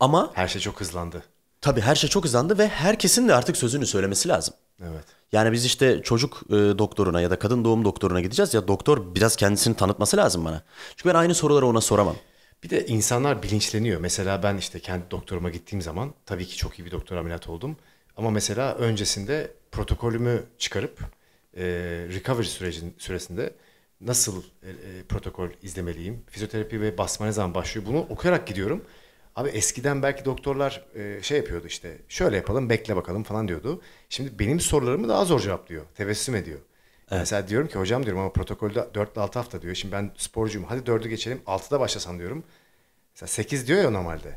Ama her şey çok hızlandı. Tabii her şey çok hızlandı ve herkesin de artık sözünü söylemesi lazım. Evet. Yani biz işte çocuk doktoruna ya da kadın doğum doktoruna gideceğiz ya doktor biraz kendisini tanıtması lazım bana. Çünkü ben aynı soruları ona soramam. Bir de insanlar bilinçleniyor. Mesela ben işte kendi doktoruma gittiğim zaman tabii ki çok iyi bir doktor ameliyat oldum. Ama mesela öncesinde protokolümü çıkarıp recovery süresinde nasıl protokol izlemeliyim? Fizyoterapi ve basma ne zaman başlıyor? Bunu okuyarak gidiyorum. Abi eskiden belki doktorlar şey yapıyordu işte şöyle yapalım bekle bakalım falan diyordu. Şimdi benim sorularımı daha zor cevaplıyor. Tebessüm ediyor. Evet. Mesela diyorum ki hocam diyorum ama protokolde 4 ile 6 hafta diyor. Şimdi ben sporcuyum hadi 4'ü geçelim 6'da başlasam diyorum. Mesela 8 diyor ya normalde.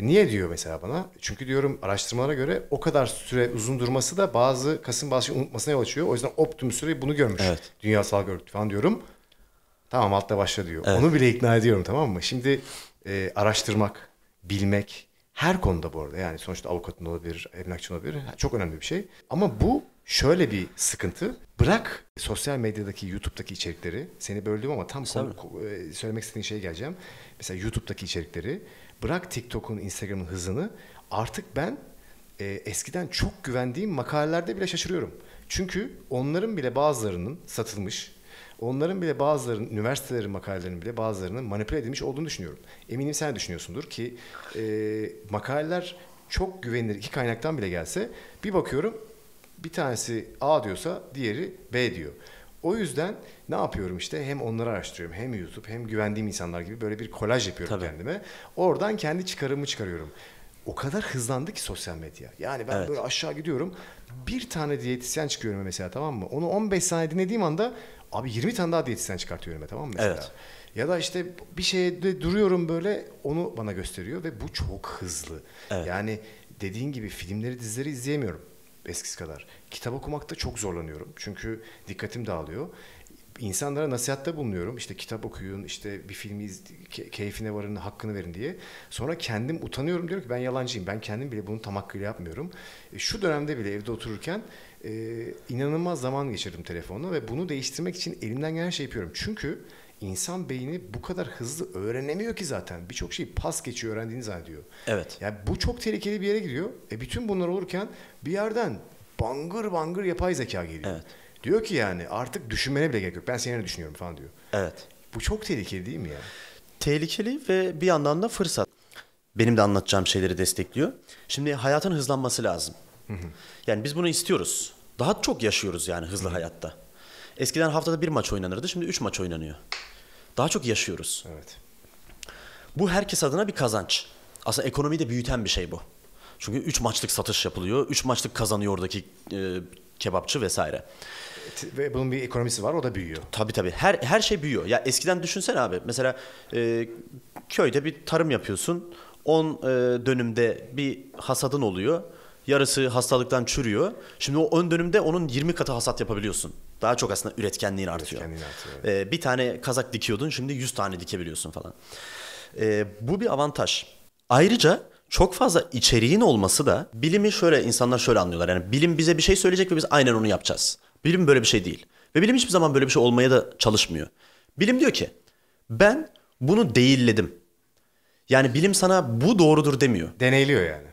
Niye diyor mesela bana? Çünkü diyorum araştırmalara göre o kadar süre uzun durması da bazı şey unutmasına yol açıyor. O yüzden optimum süreyi bunu görmüş. Evet. Dünya Sağlık Örgütü falan diyorum. Tamam altta başla diyor. Evet. Onu bile ikna ediyorum tamam mı? Şimdi araştırmak. Bilmek her konuda bu arada yani sonuçta avukatın olabilir, emlakçın olabilir çok önemli bir şey. Ama bu şöyle bir sıkıntı. Bırak sosyal medyadaki YouTube'daki içerikleri seni böldüm ama tam söylemek istediğin şeye geleceğim. Mesela YouTube'daki içerikleri bırak TikTok'un, Instagram'ın hızını artık ben eskiden çok güvendiğim makalelerde bile şaşırıyorum. Çünkü onların bile bazılarının satılmış... Onların bile bazılarının, üniversitelerin makalelerinin bile bazılarının manipüle edilmiş olduğunu düşünüyorum. Eminim sen de düşünüyorsundur ki makaleler çok güvenilir iki kaynaktan bile gelse bir bakıyorum bir tanesi A diyorsa diğeri B diyor. O yüzden ne yapıyorum işte hem onları araştırıyorum hem YouTube hem güvendiğim insanlar gibi böyle bir kolaj yapıyorum tabii. Kendime. Oradan kendi çıkarımı çıkarıyorum. O kadar hızlandı ki sosyal medya. Yani ben böyle aşağı gidiyorum bir tane diyetisyen çıkıyorum mesela tamam mı? Onu 15 saniye dinlediğim anda... Abi 20 tane daha diyetisyen çıkartıyor önüme tamam mı mesela? Evet. Ya da işte bir şeyde duruyorum böyle onu bana gösteriyor ve bu çok hızlı. Evet. Yani dediğin gibi filmleri dizileri izleyemiyorum eskisi kadar. Kitap okumakta çok zorlanıyorum çünkü dikkatim dağılıyor. İnsanlara nasihatte bulunuyorum işte kitap okuyun işte bir filmi keyfine varın hakkını verin diye. Sonra kendim utanıyorum diyorum ki ben yalancıyım ben kendim bile bunu tam hakkıyla yapmıyorum. Şu dönemde bile evde otururken... inanılmaz zaman geçirdim telefonla ve bunu değiştirmek için elimden gelen her şeyi yapıyorum. Çünkü İnsan beyni bu kadar hızlı öğrenemiyor ki zaten. Birçok şeyi pas geçiyor, öğrendiğini zannediyor. Evet. Yani bu çok tehlikeli bir yere giriyor. Bütün bunlar olurken bir yerden bangır bangır yapay zeka geliyor. Evet. Diyor ki yani artık düşünmene bile gerek yok. Ben seni düşünüyorum falan diyor. Evet. Bu çok tehlikeli değil mi ya? Tehlikeli ve bir yandan da fırsat. Benim de anlatacağım şeyleri destekliyor. Şimdi hayatın hızlanması lazım. Yani biz bunu istiyoruz. Daha çok yaşıyoruz yani hızlı hayatta. Eskiden haftada 1 maç oynanırdı. Şimdi 3 maç oynanıyor. Daha çok yaşıyoruz. Evet. Bu herkes adına bir kazanç. Aslında ekonomiyi de büyüten bir şey bu. Çünkü 3 maçlık satış yapılıyor. 3 maçlık kazanıyor oradaki kebapçı vesaire. Ve bunun bir ekonomisi var, o da büyüyor. Tabii tabii. Her şey büyüyor. Ya eskiden düşünsene abi. Mesela köyde bir tarım yapıyorsun. 10 dönümde bir hasadın oluyor. Yarısı hastalıktan çürüyor. Şimdi o 10 dönümde onun 20 katı hasat yapabiliyorsun. Daha çok aslında üretkenliğin artıyor. Evet. Bir tane kazak dikiyordun, şimdi 100 tane dikebiliyorsun falan. Bu bir avantaj. Ayrıca çok fazla içeriğin olması da bilimi şöyle, insanlar şöyle anlıyorlar. Yani bilim bize bir şey söyleyecek ve biz aynen onu yapacağız. Bilim böyle bir şey değil. Ve bilim hiçbir zaman böyle bir şey olmaya da çalışmıyor. Bilim diyor ki ben bunu değilledim. Yani bilim sana bu doğrudur demiyor. Deneyliyor yani.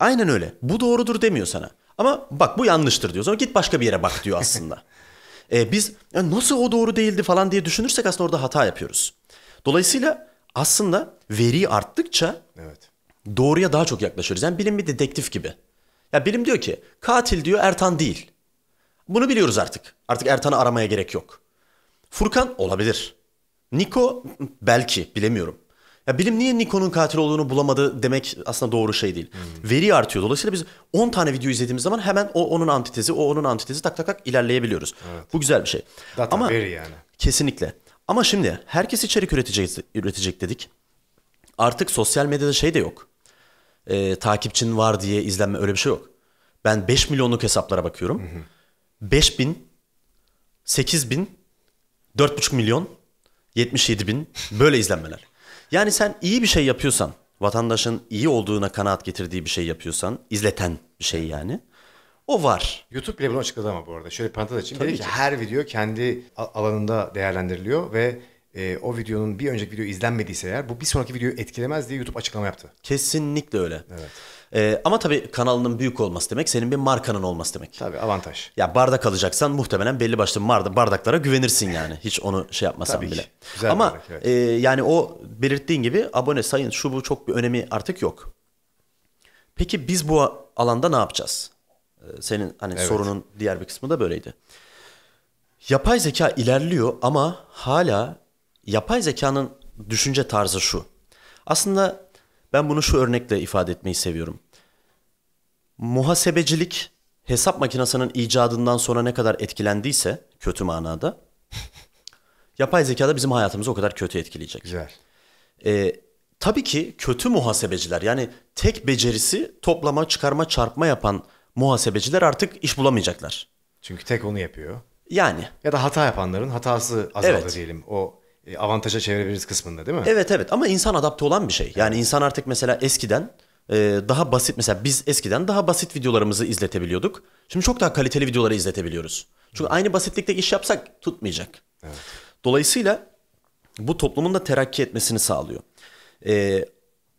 Aynen öyle. Bu doğrudur demiyor sana. Ama bak bu yanlıştır diyor. Sonra git başka bir yere bak diyor aslında. Biz nasıl o doğru değildi falan diye düşünürsek aslında orada hata yapıyoruz. Dolayısıyla aslında veri arttıkça evet, doğruya daha çok yaklaşıyoruz. Yani bilim bir dedektif gibi. Ya bilim diyor ki katil diyor Ertan değil. Bunu biliyoruz artık. Artık Ertan'ı aramaya gerek yok. Furkan olabilir. Nico belki, bilemiyorum. Ya bilim niye Nico'nun katil olduğunu bulamadı demek aslında doğru şey değil. Hmm. Veri artıyor. Dolayısıyla biz 10 tane video izlediğimiz zaman hemen o onun antitezi, o onun antitezi tak ilerleyebiliyoruz. Evet. Bu güzel bir şey. Data, ama veri yani. Kesinlikle. Ama şimdi herkes içerik üretecek dedik. Artık sosyal medyada şey de yok. Takipçin var diye izlenme, öyle bir şey yok. Ben 5 milyonluk hesaplara bakıyorum. Hmm. 5.000, 8.000, 4.5 milyon, 77.000 böyle izlenmeler. Yani sen iyi bir şey yapıyorsan, vatandaşın iyi olduğuna kanaat getirdiği bir şey yapıyorsan, izleten bir şey yani, o var. YouTube bile bunu açıkladı ama bu arada. Şöyle parantez açayım. Tabii ki her video kendi alanında değerlendiriliyor ve o videonun bir önceki video izlenmediyse eğer bu bir sonraki videoyu etkilemez diye YouTube açıklama yaptı. Kesinlikle öyle. Evet. Ama tabii kanalının büyük olması demek senin bir markanın olması demek. Tabii avantaj. Ya bardak alacaksan muhtemelen belli başlı bardaklara güvenirsin yani. Hiç onu şey yapmasan tabii bile. Güzel ama bardak, evet. Yani o belirttiğin gibi abone sayın şu bu çok bir önemi artık yok. Peki biz bu alanda ne yapacağız? Senin hani evet, sorunun diğer bir kısmı da böyleydi. Yapay zeka ilerliyor ama hala yapay zekanın düşünce tarzı şu. Aslında ben bunu şu örnekle ifade etmeyi seviyorum. Muhasebecilik hesap makinesinin icadından sonra ne kadar etkilendiyse kötü manada yapay zeka da bizim hayatımızı o kadar kötü etkileyecek. Güzel. Tabii ki kötü muhasebeciler, yani tek becerisi toplama, çıkarma, çarpma yapan muhasebeciler artık iş bulamayacaklar. Çünkü tek onu yapıyor. Yani. Ya da hata yapanların hatası azaldı evet, diyelim o avantaja çevirebiliriz kısmında değil mi? Evet evet, ama insan adapte olan bir şey. Yani insan artık mesela eskiden daha basit, mesela biz eskiden daha basit videolarımızı izletebiliyorduk. Şimdi çok daha kaliteli videoları izletebiliyoruz. Çünkü aynı basitlikte iş yapsak tutmayacak. Evet. Dolayısıyla bu toplumun da terakki etmesini sağlıyor.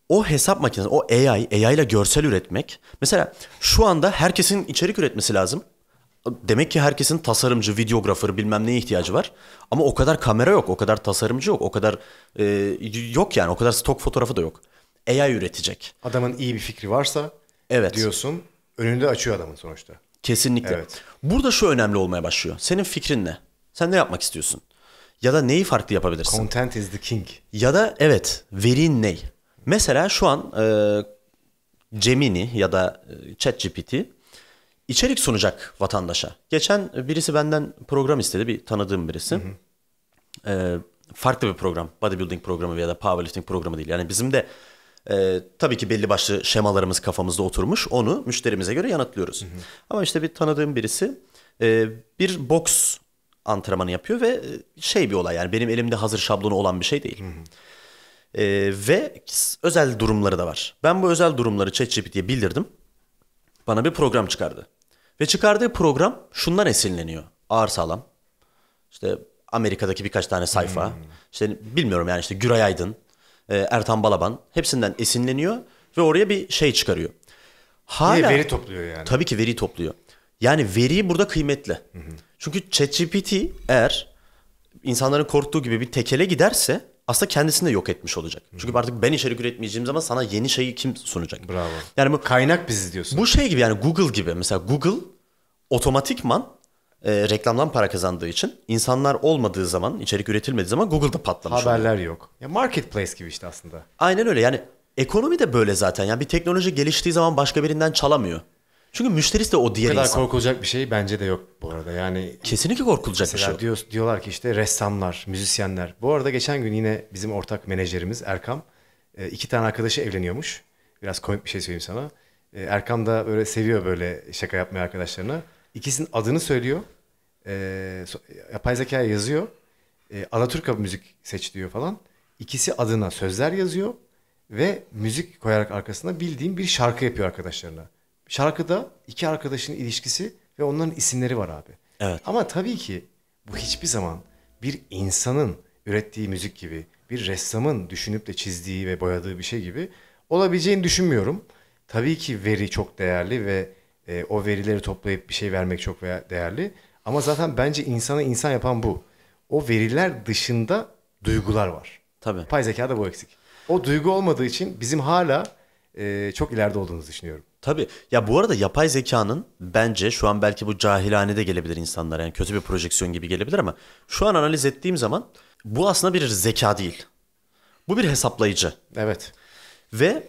O hesap makinesi, o AI ile görsel üretmek. Mesela şu anda herkesin içerik üretmesi lazım. Demek ki herkesin tasarımcı, videografır bilmem neye ihtiyacı var. Ama o kadar kamera yok, o kadar tasarımcı yok, o kadar yok yani, o kadar stok fotoğrafı da yok. AI üretecek. Adamın iyi bir fikri varsa evet, diyorsun, önünde açıyor adamın sonuçta. Kesinlikle. Evet. Burada şu önemli olmaya başlıyor. Senin fikrin ne? Sen ne yapmak istiyorsun? Ya da neyi farklı yapabilirsin? Content is the king. Ya da evet, verin ney? Mesela şu an Gemini ya da ChatGPT İçerik sunacak vatandaşa. Geçen birisi benden program istedi. Bir tanıdığım birisi. Hı hı. Farklı bir program. Bodybuilding programı ya da powerlifting programı değil. Yani bizim de tabii ki belli başlı şemalarımız kafamızda oturmuş. Onu müşterimize göre yanıtlıyoruz. Hı hı. Ama işte bir tanıdığım birisi bir boks antrenmanı yapıyor ve şey bir olay yani benim elimde hazır şablonu olan bir şey değil. Hı hı. Ve özel durumları da var. Ben bu özel durumları ChatGPT'ye bildirdim. Bana bir program çıkardı. Ve çıkardığı program şundan esinleniyor. Ağır Sağlam. İşte Amerika'daki birkaç tane sayfa. işte bilmiyorum yani işte Güray Aydın, Ertan Balaban hepsinden esinleniyor ve oraya bir şey çıkarıyor. Hala veri topluyor yani. Tabii ki veri topluyor. Yani veri burada kıymetli. Hı hı. Çünkü ChatGPT eğer insanların korktuğu gibi bir tekele giderse aslında kendisini de yok etmiş olacak. Hı. Çünkü artık ben içerik üretmeyeceğim zaman sana yeni şeyi kim sunacak? Bravo. Yani bu, kaynak bizi diyorsun. Bu şey gibi yani Google gibi. Mesela Google otomatikman reklamdan para kazandığı için insanlar olmadığı zaman, içerik üretilmediği zaman Google'da patlamış. Haberler oluyor. Yok. Ya Marketplace gibi işte aslında. Aynen öyle yani ekonomi de böyle zaten. Yani bir teknoloji geliştiği zaman başka birinden çalamıyor. Çünkü müşterisi de o diğer insan. Bu kadar korkulacak bir şey bence de yok bu arada. Yani kesinlikle korkulacak bir şey yok. Diyorlar ki işte ressamlar, müzisyenler. Bu arada geçen gün yine bizim ortak menajerimiz Erkam 2 tane arkadaşı evleniyormuş. Biraz komik bir şey söyleyeyim sana. Erkam da böyle seviyor böyle şaka yapmayı arkadaşlarına. İkisinin adını söylüyor. Yapay zekaya yazıyor. Alaturka müzik seç diyor falan. İkisi adına sözler yazıyor. Ve müzik koyarak arkasına bildiğim bir şarkı yapıyor arkadaşlarına. Şarkıda 2 arkadaşın ilişkisi ve onların isimleri var abi. Evet. Ama tabii ki bu hiçbir zaman bir insanın ürettiği müzik gibi, bir ressamın düşünüp de çizdiği ve boyadığı bir şey gibi olabileceğini düşünmüyorum. Tabii ki veri çok değerli ve o verileri toplayıp bir şey vermek çok değerli. Ama zaten bence insana insan yapan bu. O veriler dışında duygular var. Tabii. Pay zekada bu eksik. O duygu olmadığı için bizim hala çok ileride olduğumuzu düşünüyorum. Tabii. Ya bu arada yapay zekanın bence şu an belki bu cahilane de gelebilir insanlara. Yani kötü bir projeksiyon gibi gelebilir ama şu an analiz ettiğim zaman bu aslında bir zeka değil. Bu bir hesaplayıcı. Evet. Ve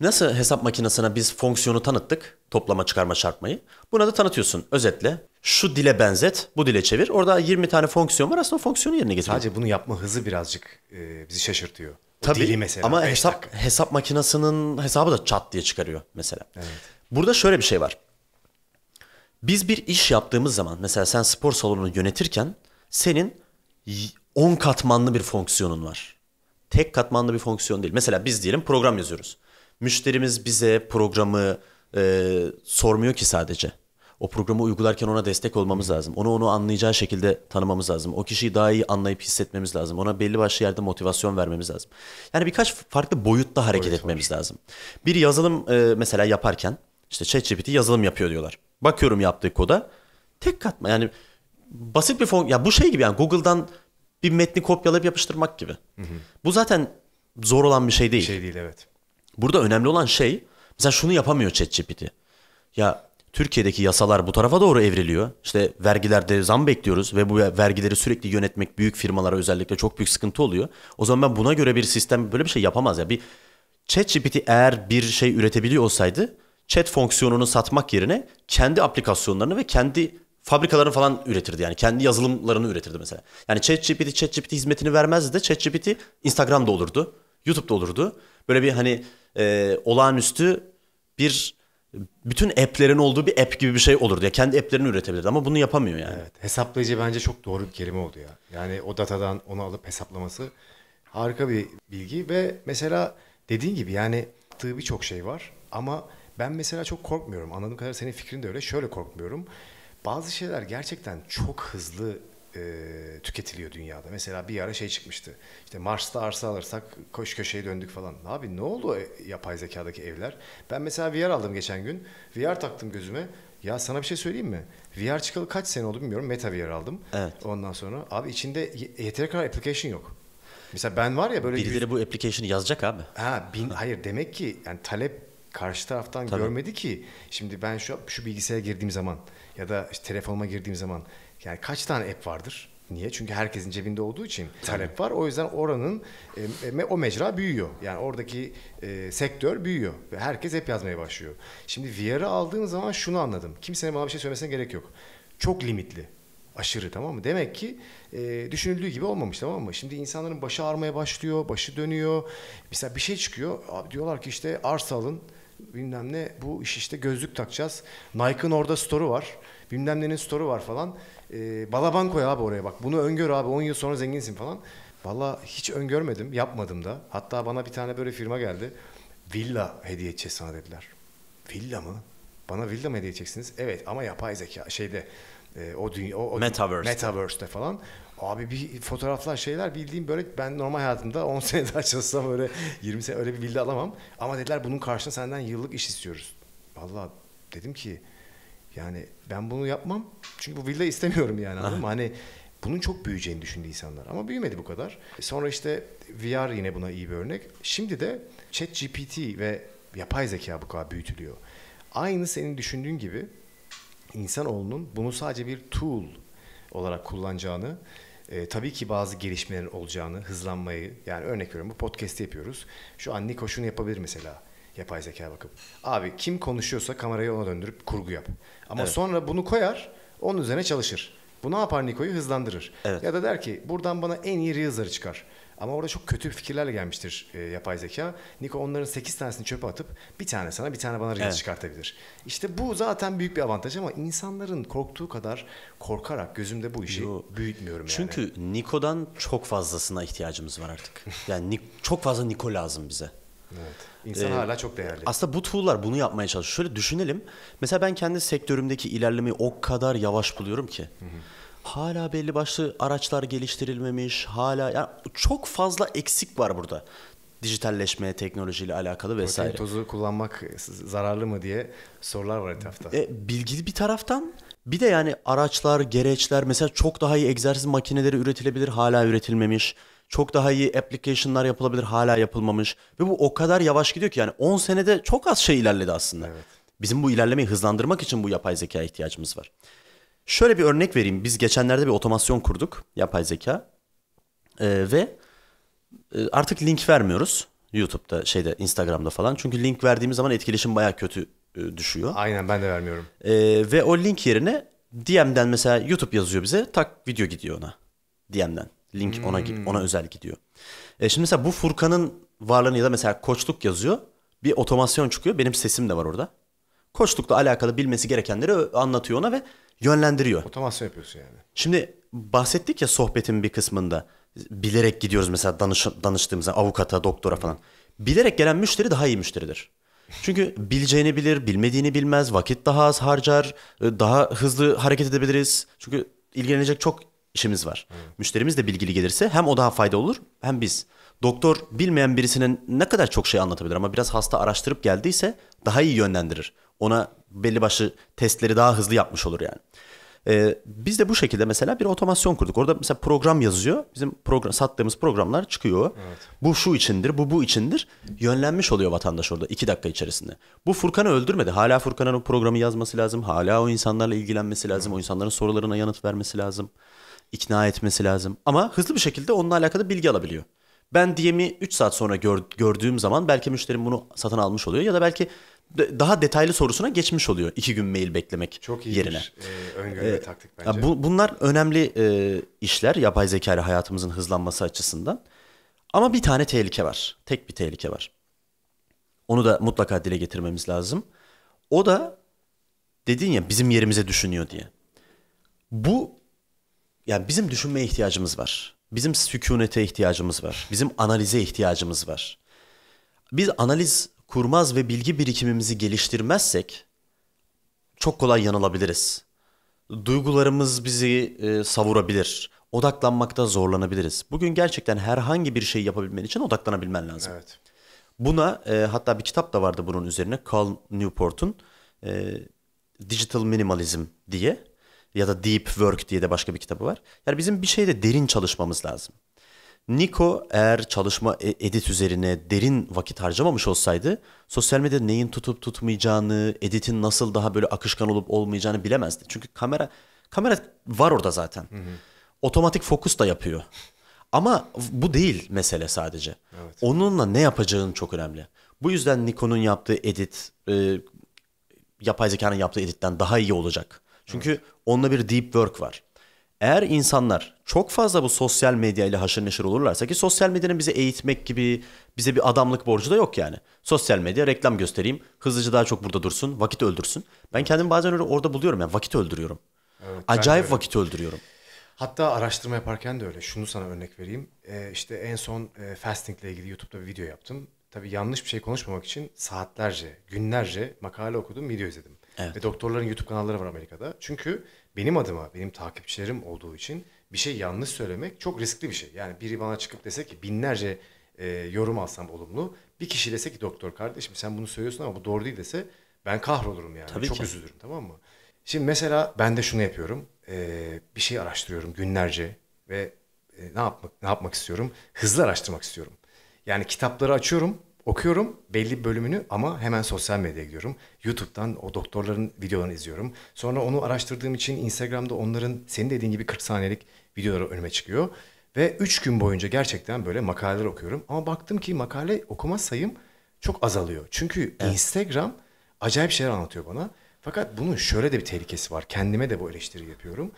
nasıl hesap makinesine biz fonksiyonu tanıttık? Toplama, çıkarma, çarpmayı. Buna da tanıtıyorsun. Özetle şu dile benzet, bu dile çevir. Orada 20 tane fonksiyon var. Aslında fonksiyonu yerine getiriyor. Sadece bunu yapma hızı birazcık bizi şaşırtıyor. Tabii mesela, ama hesap makinesinin hesabı da çat diye çıkarıyor mesela. Evet. Burada şöyle bir şey var. Biz bir iş yaptığımız zaman mesela sen spor salonunu yönetirken senin 10 katmanlı bir fonksiyonun var. Tek katmanlı bir fonksiyon değil. Mesela biz diyelim program yazıyoruz. Müşterimiz bize programı sormuyor ki sadece. O programı uygularken ona destek olmamız lazım. Onu anlayacağı şekilde tanımamız lazım. O kişiyi daha iyi anlayıp hissetmemiz lazım. Ona belli başlı yerde motivasyon vermemiz lazım. Yani birkaç farklı boyutta hareket etmemiz lazım. Bir yazılım mesela yaparken işte ChatGPT yazılım yapıyor diyorlar. Bakıyorum yaptığı koda tek katma yani basit bir ya bu şey gibi yani Google'dan bir metni kopyalayıp yapıştırmak gibi. Hı hı. Bu zaten zor olan bir şey değil. Şey değil evet. Burada önemli olan şey mesela şunu yapamıyor ChatGPT. Ya Türkiye'deki yasalar bu tarafa doğru evriliyor. İşte vergilerde zam bekliyoruz ve bu vergileri sürekli yönetmek büyük firmalara özellikle çok büyük sıkıntı oluyor. O zaman ben buna göre bir sistem böyle bir şey yapamaz ya. Bir ChatGPT eğer bir şey üretebiliyor olsaydı chat fonksiyonunu satmak yerine kendi aplikasyonlarını ve kendi fabrikalarını falan üretirdi. Yani kendi yazılımlarını üretirdi mesela. Yani ChatGPT hizmetini vermezdi de ChatGPT Instagram'da olurdu, YouTube'da olurdu. Böyle bir hani olağanüstü bir bütün app'lerin olduğu bir app gibi bir şey olurdu. Ya kendi app'lerini üretebilirdi ama bunu yapamıyor yani. Evet, hesaplayıcı bence çok doğru bir kelime oldu ya. Yani o datadan onu alıp hesaplaması harika bir bilgi ve mesela dediğin gibi yani yaptığı birçok şey var ama ben mesela çok korkmuyorum. Anladığım kadarıyla senin fikrin de öyle. Şöyle korkmuyorum. Bazı şeyler gerçekten çok hızlı tüketiliyor dünyada. Mesela bir ara şey çıkmıştı. İşte Mars'ta arsa alırsak köşeye döndük falan. Abi ne oldu yapay zekadaki evler? Ben mesela VR aldım geçen gün. VR taktım gözüme. Ya sana bir şey söyleyeyim mi? VR çıkalı kaç sene oldu bilmiyorum. Meta VR aldım. Evet. Ondan sonra abi içinde yeteri kadar application yok. Mesela ben var ya böyle... Birileri bu application'ı yazacak abi. Hayır demek ki yani talep karşı taraftan tabii görmedi ki. Şimdi ben şu bilgisayara girdiğim zaman ya da işte telefonuma girdiğim zaman yani kaç tane app vardır? Niye? Çünkü herkesin cebinde olduğu için talep var. O yüzden oranın o mecra büyüyor. Yani oradaki sektör büyüyor. Ve herkes app yazmaya başlıyor. Şimdi VR'ı aldığım zaman şunu anladım. Kimsenin bana bir şey söylemesine gerek yok. Çok limitli. Aşırı tamam mı? Demek ki düşünüldüğü gibi olmamış tamam mı? Şimdi insanların başı ağrımaya başlıyor. Başı dönüyor. Mesela bir şey çıkıyor. Abi diyorlar ki işte arsa alın. Bilmem ne. Bu iş işte gözlük takacağız. Nike'ın orada store'u var. Bilmem nenin store'u var falan. Balaban koy abi oraya bak. Bunu öngör abi. 10 yıl sonra zenginsin falan. Vallahi hiç öngörmedim. Yapmadım da. Hatta bana bir tane böyle firma geldi. Villa hediye edeceğiz sana dediler. Villa mı? Bana villa mı hediye edeceksiniz? Evet ama yapay zeka. Metaverse'te falan. Abi bir fotoğraflar şeyler bildiğim böyle, ben normal hayatımda 10 sene daha çalışsam öyle 20 sene öyle bir bildi alamam. Ama dediler bunun karşılığında senden yıllık iş istiyoruz. Vallahi dedim ki yani ben bunu yapmam. Çünkü bu villa istemiyorum yani, anladın mı? Hani bunun çok büyüyeceğini düşündü insanlar. Ama büyümedi bu kadar. Sonra işte VR yine buna iyi bir örnek. Şimdi de ChatGPT ve yapay zeka bu kadar büyütülüyor. Aynı senin düşündüğün gibi insanoğlunun bunu sadece bir tool olarak kullanacağını, tabii ki bazı gelişmelerin olacağını, hızlanmayı, yani örnek veriyorum bu podcast'i yapıyoruz. Şu an Nico şunu yapabilir mesela. Yapay zeka bakıp. Abi kim konuşuyorsa kamerayı ona döndürüp kurgu yap. Ama evet, sonra bunu koyar, onun üzerine çalışır. Bu ne yapar? Nico'yu hızlandırır. Evet. Ya da der ki buradan bana en iyi reels'ları çıkar. Ama orada çok kötü fikirlerle gelmiştir yapay zeka. Nico onların 8 tanesini çöpe atıp bir tane sana bir tane bana reels evet, çıkartabilir. İşte bu zaten büyük bir avantaj ama insanların korktuğu kadar korkarak gözümde bu işi büyütmüyorum yani. Çünkü Nico'dan çok fazlasına ihtiyacımız var artık. Yani çok fazla Nico lazım bize. Evet. İnsan hala çok değerli. Aslında bu tool'lar bunu yapmaya çalışıyor. Şöyle düşünelim. Mesela ben kendi sektörümdeki ilerlemeyi o kadar yavaş buluyorum ki. Hı hı. Hala belli başlı araçlar geliştirilmemiş. Hala yani çok fazla eksik var burada. Dijitalleşme, teknolojiyle alakalı vesaire. Protein tozu kullanmak zararlı mı diye sorular var etrafta. Bilgili bir taraftan, bir de yani araçlar, gereçler, mesela çok daha iyi egzersiz makineleri üretilebilir, hala üretilmemiş. Çok daha iyi application'lar yapılabilir, hala yapılmamış. Ve bu o kadar yavaş gidiyor ki yani 10 senede çok az şey ilerledi aslında. Evet. Bizim bu ilerlemeyi hızlandırmak için bu yapay zekaya ihtiyacımız var. Şöyle bir örnek vereyim. Biz geçenlerde bir otomasyon kurduk, yapay zeka. Ve artık link vermiyoruz. YouTube'da, şeyde, Instagram'da falan. Çünkü link verdiğimiz zaman etkileşim bayağı kötü düşüyor. Aynen, ben de vermiyorum. Ve o link yerine DM'den mesela YouTube yazıyor bize. Tak, video gidiyor ona. DM'den. Link ona özel gidiyor. Şimdi mesela bu Furkan'ın varlığını ya da mesela koçluk yazıyor. Bir otomasyon çıkıyor. Benim sesim de var orada. Koçlukla alakalı bilmesi gerekenleri anlatıyor ona ve yönlendiriyor. Otomasyon yapıyorsun yani. Şimdi bahsettik ya sohbetin bir kısmında. Bilerek gidiyoruz mesela danıştığımızda avukata, doktora falan. Bilerek gelen müşteri daha iyi müşteridir. Çünkü bileceğini bilir, bilmediğini bilmez. Vakit daha az harcar. Daha hızlı hareket edebiliriz. Çünkü ilgilenecek çok işimiz var. Müşterimiz de bilgili gelirse hem o daha fayda olur hem biz. Doktor bilmeyen birisine ne kadar çok şey anlatabilir ama biraz hasta araştırıp geldiyse daha iyi yönlendirir. Ona belli başlı testleri daha hızlı yapmış olur yani. Biz de bu şekilde mesela bir otomasyon kurduk. Orada mesela program yazıyor. Bizim sattığımız programlar çıkıyor. Evet. Bu şu içindir, bu içindir. Yönlenmiş oluyor vatandaş orada 2 dakika içerisinde. Bu Furkan'ı öldürmedi. Hala Furkan'ın o programı yazması lazım. Hala o insanlarla ilgilenmesi lazım. O insanların sorularına yanıt vermesi lazım. İkna etmesi lazım. Ama hızlı bir şekilde onunla alakalı bilgi alabiliyor. Ben DM'i 3 saat sonra gördüğüm zaman belki müşterim bunu satın almış oluyor ya da belki daha detaylı sorusuna geçmiş oluyor 2 gün mail beklemek çok iyi yerine. Çok iyi bir öngörü ve taktik bence. Bunlar önemli işler yapay zeka ile hayatımızın hızlanması açısından. Ama bir tane tehlike var. Tek bir tehlike var. Onu da mutlaka dile getirmemiz lazım. O da dediğin ya bizim yerimize düşünüyor diye. Bu yani bizim düşünmeye ihtiyacımız var. Bizim sükunete ihtiyacımız var. Bizim analize ihtiyacımız var. Biz analiz kurmaz ve bilgi birikimimizi geliştirmezsek çok kolay yanılabiliriz. Duygularımız bizi savurabilir. Odaklanmakta zorlanabiliriz. Bugün gerçekten herhangi bir şey yapabilmen için odaklanabilmen lazım. Evet. Buna hatta bir kitap da vardı bunun üzerine. Cal Newport'un Digital Minimalism diye. Ya da Deep Work diye de başka bir kitabı var. Yani bizim bir şeyde derin çalışmamız lazım. Nico eğer çalışma edit üzerine derin vakit harcamamış olsaydı sosyal medyada neyin tutup tutmayacağını, editin nasıl daha böyle akışkan olup olmayacağını bilemezdi. Çünkü kamera var orada zaten. Hı hı. Otomatik fokus da yapıyor. Ama bu değil mesele sadece. Evet. Onunla ne yapacağın çok önemli. Bu yüzden Nico'nun yaptığı edit, yapay zekanın yaptığı editten daha iyi olacak. Çünkü evet, onunla bir deep work var. Eğer insanlar çok fazla bu sosyal medyayla haşır neşir olurlarsa ki sosyal medyanın bizi eğitmek gibi bize bir adamlık borcu da yok yani. Sosyal medya reklam göstereyim, hızlıca daha çok burada dursun, vakit öldürsün. Ben kendimi bazen öyle orada buluyorum yani vakit öldürüyorum. Evet, acayip vakit öldürüyorum. Hatta araştırma yaparken de öyle. Şunu sana örnek vereyim. İşte en son fasting ile ilgili YouTube'da bir video yaptım. Tabii yanlış bir şey konuşmamak için saatlerce, günlerce makale okudum, video izledim. Evet. Ve doktorların YouTube kanalları var Amerika'da. Çünkü benim adıma, benim takipçilerim olduğu için bir şey yanlış söylemek çok riskli bir şey. Yani biri bana çıkıp dese ki binlerce yorum alsam olumlu, bir kişi dese ki doktor kardeşim sen bunu söylüyorsun ama bu doğru değil dese ben kahrolurum yani. Tabii çok ki. Üzülürüm, tamam mı? Şimdi mesela ben de şunu yapıyorum. Bir şey araştırıyorum günlerce ve ne yapmak istiyorum? Hızlı araştırmak istiyorum. Yani kitapları açıyorum, okuyorum belli bir bölümünü ama hemen sosyal medyaya gidiyorum. YouTube'dan o doktorların videolarını izliyorum. Sonra onu araştırdığım için Instagram'da onların senin dediğin gibi 40 saniyelik videoları önüme çıkıyor. Ve 3 gün boyunca gerçekten böyle makaleler okuyorum. Ama baktım ki makale okuma sayım çok azalıyor. Çünkü evet. Instagram acayip şeyler anlatıyor bana. Fakat bunun şöyle de bir tehlikesi var. Kendime de bu eleştiri yapıyorum.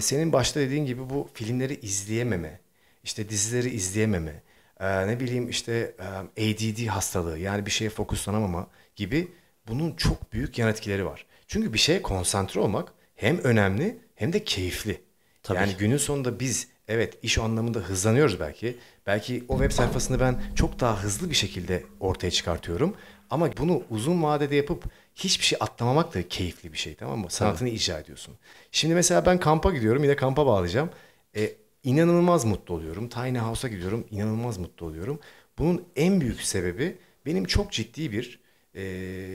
Senin başta dediğin gibi bu filmleri izleyememe, işte dizileri izleyememe, ne bileyim işte ADD hastalığı, yani bir şeye fokuslanamama gibi bunun çok büyük yan etkileri var. Çünkü bir şeye konsantre olmak hem önemli hem de keyifli. Tabii. Yani günün sonunda biz evet iş anlamında hızlanıyoruz belki. Belki o web sayfasını ben çok daha hızlı bir şekilde ortaya çıkartıyorum. Ama bunu uzun vadede yapıp hiçbir şey atlamamak da keyifli bir şey, tamam mı? Sanatını evet. icra ediyorsun. Şimdi mesela ben kampa gidiyorum, yine kampa bağlayacağım. İnanılmaz mutlu oluyorum. Tiny House'a gidiyorum, inanılmaz mutlu oluyorum. Bunun en büyük sebebi benim çok ciddi bir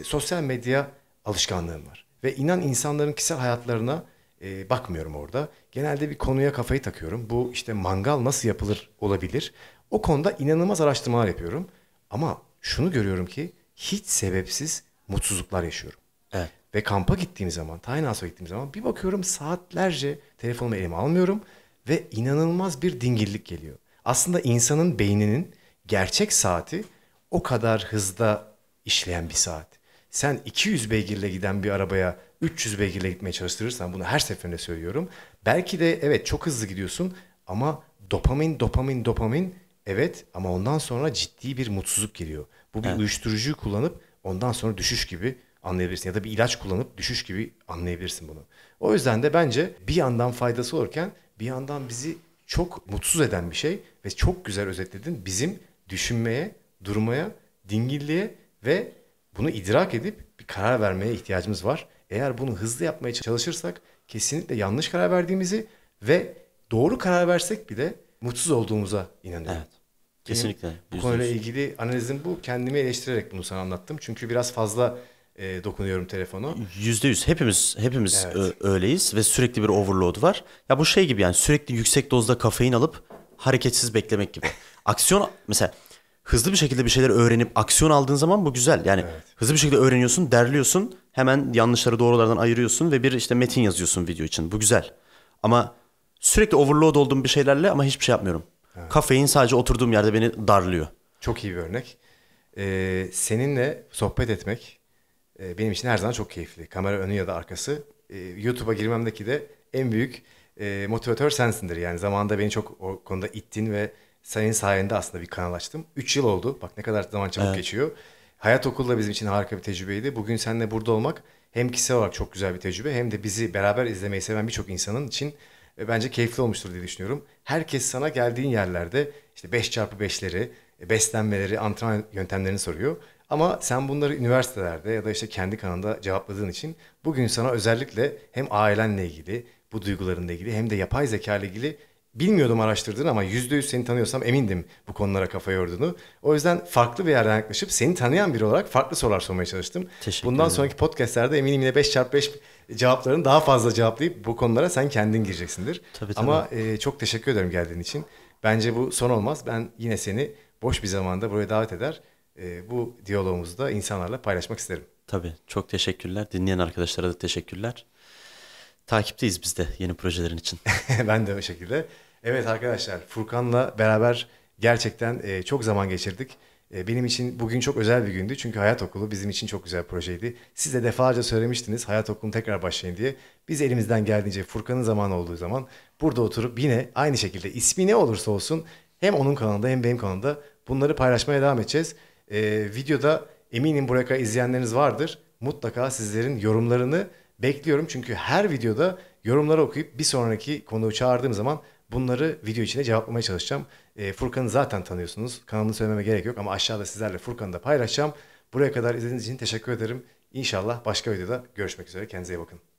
sosyal medya alışkanlığım var. Ve inan insanların kişisel hayatlarına bakmıyorum orada. Genelde bir konuya kafayı takıyorum. Bu işte mangal nasıl yapılır olabilir. O konuda inanılmaz araştırmalar yapıyorum. Ama şunu görüyorum ki hiç sebepsiz mutsuzluklar yaşıyorum. Evet. Ve kampa gittiğim zaman, Tiny House'a gittiğim zaman bir bakıyorum saatlerce telefonumu elime almıyorum ve inanılmaz bir dingillik geliyor. Aslında insanın beyninin gerçek saati o kadar hızda işleyen bir saat. Sen 200 beygirle giden bir arabaya 300 beygirle gitmeye çalıştırırsan, bunu her seferinde söylüyorum. Belki de evet çok hızlı gidiyorsun ama dopamin evet, ama ondan sonra ciddi bir mutsuzluk geliyor. Bu bir evet. uyuşturucuyu kullanıp ondan sonra düşüş gibi anlayabilirsin. Ya da bir ilaç kullanıp düşüş gibi anlayabilirsin bunu. O yüzden de bence bir yandan faydası olurken bir yandan bizi çok mutsuz eden bir şey ve çok güzel özetledin. Bizim düşünmeye, durmaya, dingilliğe ve bunu idrak edip bir karar vermeye ihtiyacımız var. Eğer bunu hızlı yapmaya çalışırsak kesinlikle yanlış karar verdiğimizi ve doğru karar versek bile mutsuz olduğumuza inanıyorum. Evet. Kesinlikle. Bu konuyla ilgili analizim bu. Kendimi eleştirerek bunu sana anlattım. Çünkü biraz fazla dokunuyorum telefona. %100. Hepimiz evet. öyleyiz ve sürekli bir overload var. Ya bu şey gibi yani, sürekli yüksek dozda kafein alıp hareketsiz beklemek gibi. Aksiyon mesela, hızlı bir şekilde bir şeyler öğrenip aksiyon aldığın zaman bu güzel. Yani evet. hızlı bir şekilde öğreniyorsun, derliyorsun, hemen yanlışları doğrulardan ayırıyorsun ve bir işte metin yazıyorsun video için. Bu güzel. Ama sürekli overload olduğum bir şeylerle ama hiçbir şey yapmıyorum. Evet. Kafein sadece oturduğum yerde beni darlıyor. Çok iyi bir örnek. Seninle sohbet etmek benim için her zaman çok keyifli. Kamera önü ya da arkası. YouTube'a girmemdeki de en büyük motivatör sensindir. Yani zamanında beni çok o konuda ittin ve senin sayende aslında bir kanal açtım. 3 yıl oldu. Bak ne kadar zaman çabuk evet. geçiyor. Hayat Okulu da bizim için harika bir tecrübeydi. Bugün seninle burada olmak hem kişisel olarak çok güzel bir tecrübe hem de bizi beraber izlemeyi seven birçok insanın için bence keyifli olmuştur diye düşünüyorum. Herkes sana geldiğin yerlerde işte 5x5'leri, beslenmeleri, antrenman yöntemlerini soruyor. Ama sen bunları üniversitelerde ya da işte kendi kanalında cevapladığın için bugün sana özellikle hem ailenle ilgili, bu duygularınla ilgili hem de yapay zeka ile ilgili bilmiyordum araştırdığını ama %100 seni tanıyorsam emindim bu konulara kafa yorduğunu. O yüzden farklı bir yerden yaklaşıp seni tanıyan biri olarak farklı sorular sormaya çalıştım. Bundan sonraki podcastlerde eminim yine 5x5 cevaplarını daha fazla cevaplayıp bu konulara sen kendin gireceksindir. Tabii. Ama çok teşekkür ederim geldiğin için. Bence bu son olmaz. Ben yine seni boş bir zamanda buraya davet eder. Bu diyalogumuzu da insanlarla paylaşmak isterim. Tabii. Çok teşekkürler. Dinleyen arkadaşlara da teşekkürler. Takipteyiz biz de yeni projelerin için. Ben de o şekilde. Evet arkadaşlar, Furkan'la beraber gerçekten çok zaman geçirdik. Benim için bugün çok özel bir gündü. Çünkü Hayat Okulu bizim için çok güzel bir projeydi. Siz de defalarca söylemiştiniz Hayat Okulu'nu tekrar başlayın diye. Biz elimizden geldiğince Furkan'ın zamanı olduğu zaman burada oturup yine aynı şekilde ismi ne olursa olsun hem onun kanalında hem benim kanalımda bunları paylaşmaya devam edeceğiz. Videoda eminim buraya kadar izleyenleriniz vardır. Mutlaka sizlerin yorumlarını bekliyorum. Çünkü her videoda yorumları okuyup bir sonraki konuğu çağırdığım zaman bunları video içinde cevaplamaya çalışacağım. Furkan'ı zaten tanıyorsunuz. Kanalını söylememe gerek yok ama aşağıda sizlerle Furkan'ı da paylaşacağım. Buraya kadar izlediğiniz için teşekkür ederim. İnşallah başka videoda görüşmek üzere. Kendinize iyi bakın.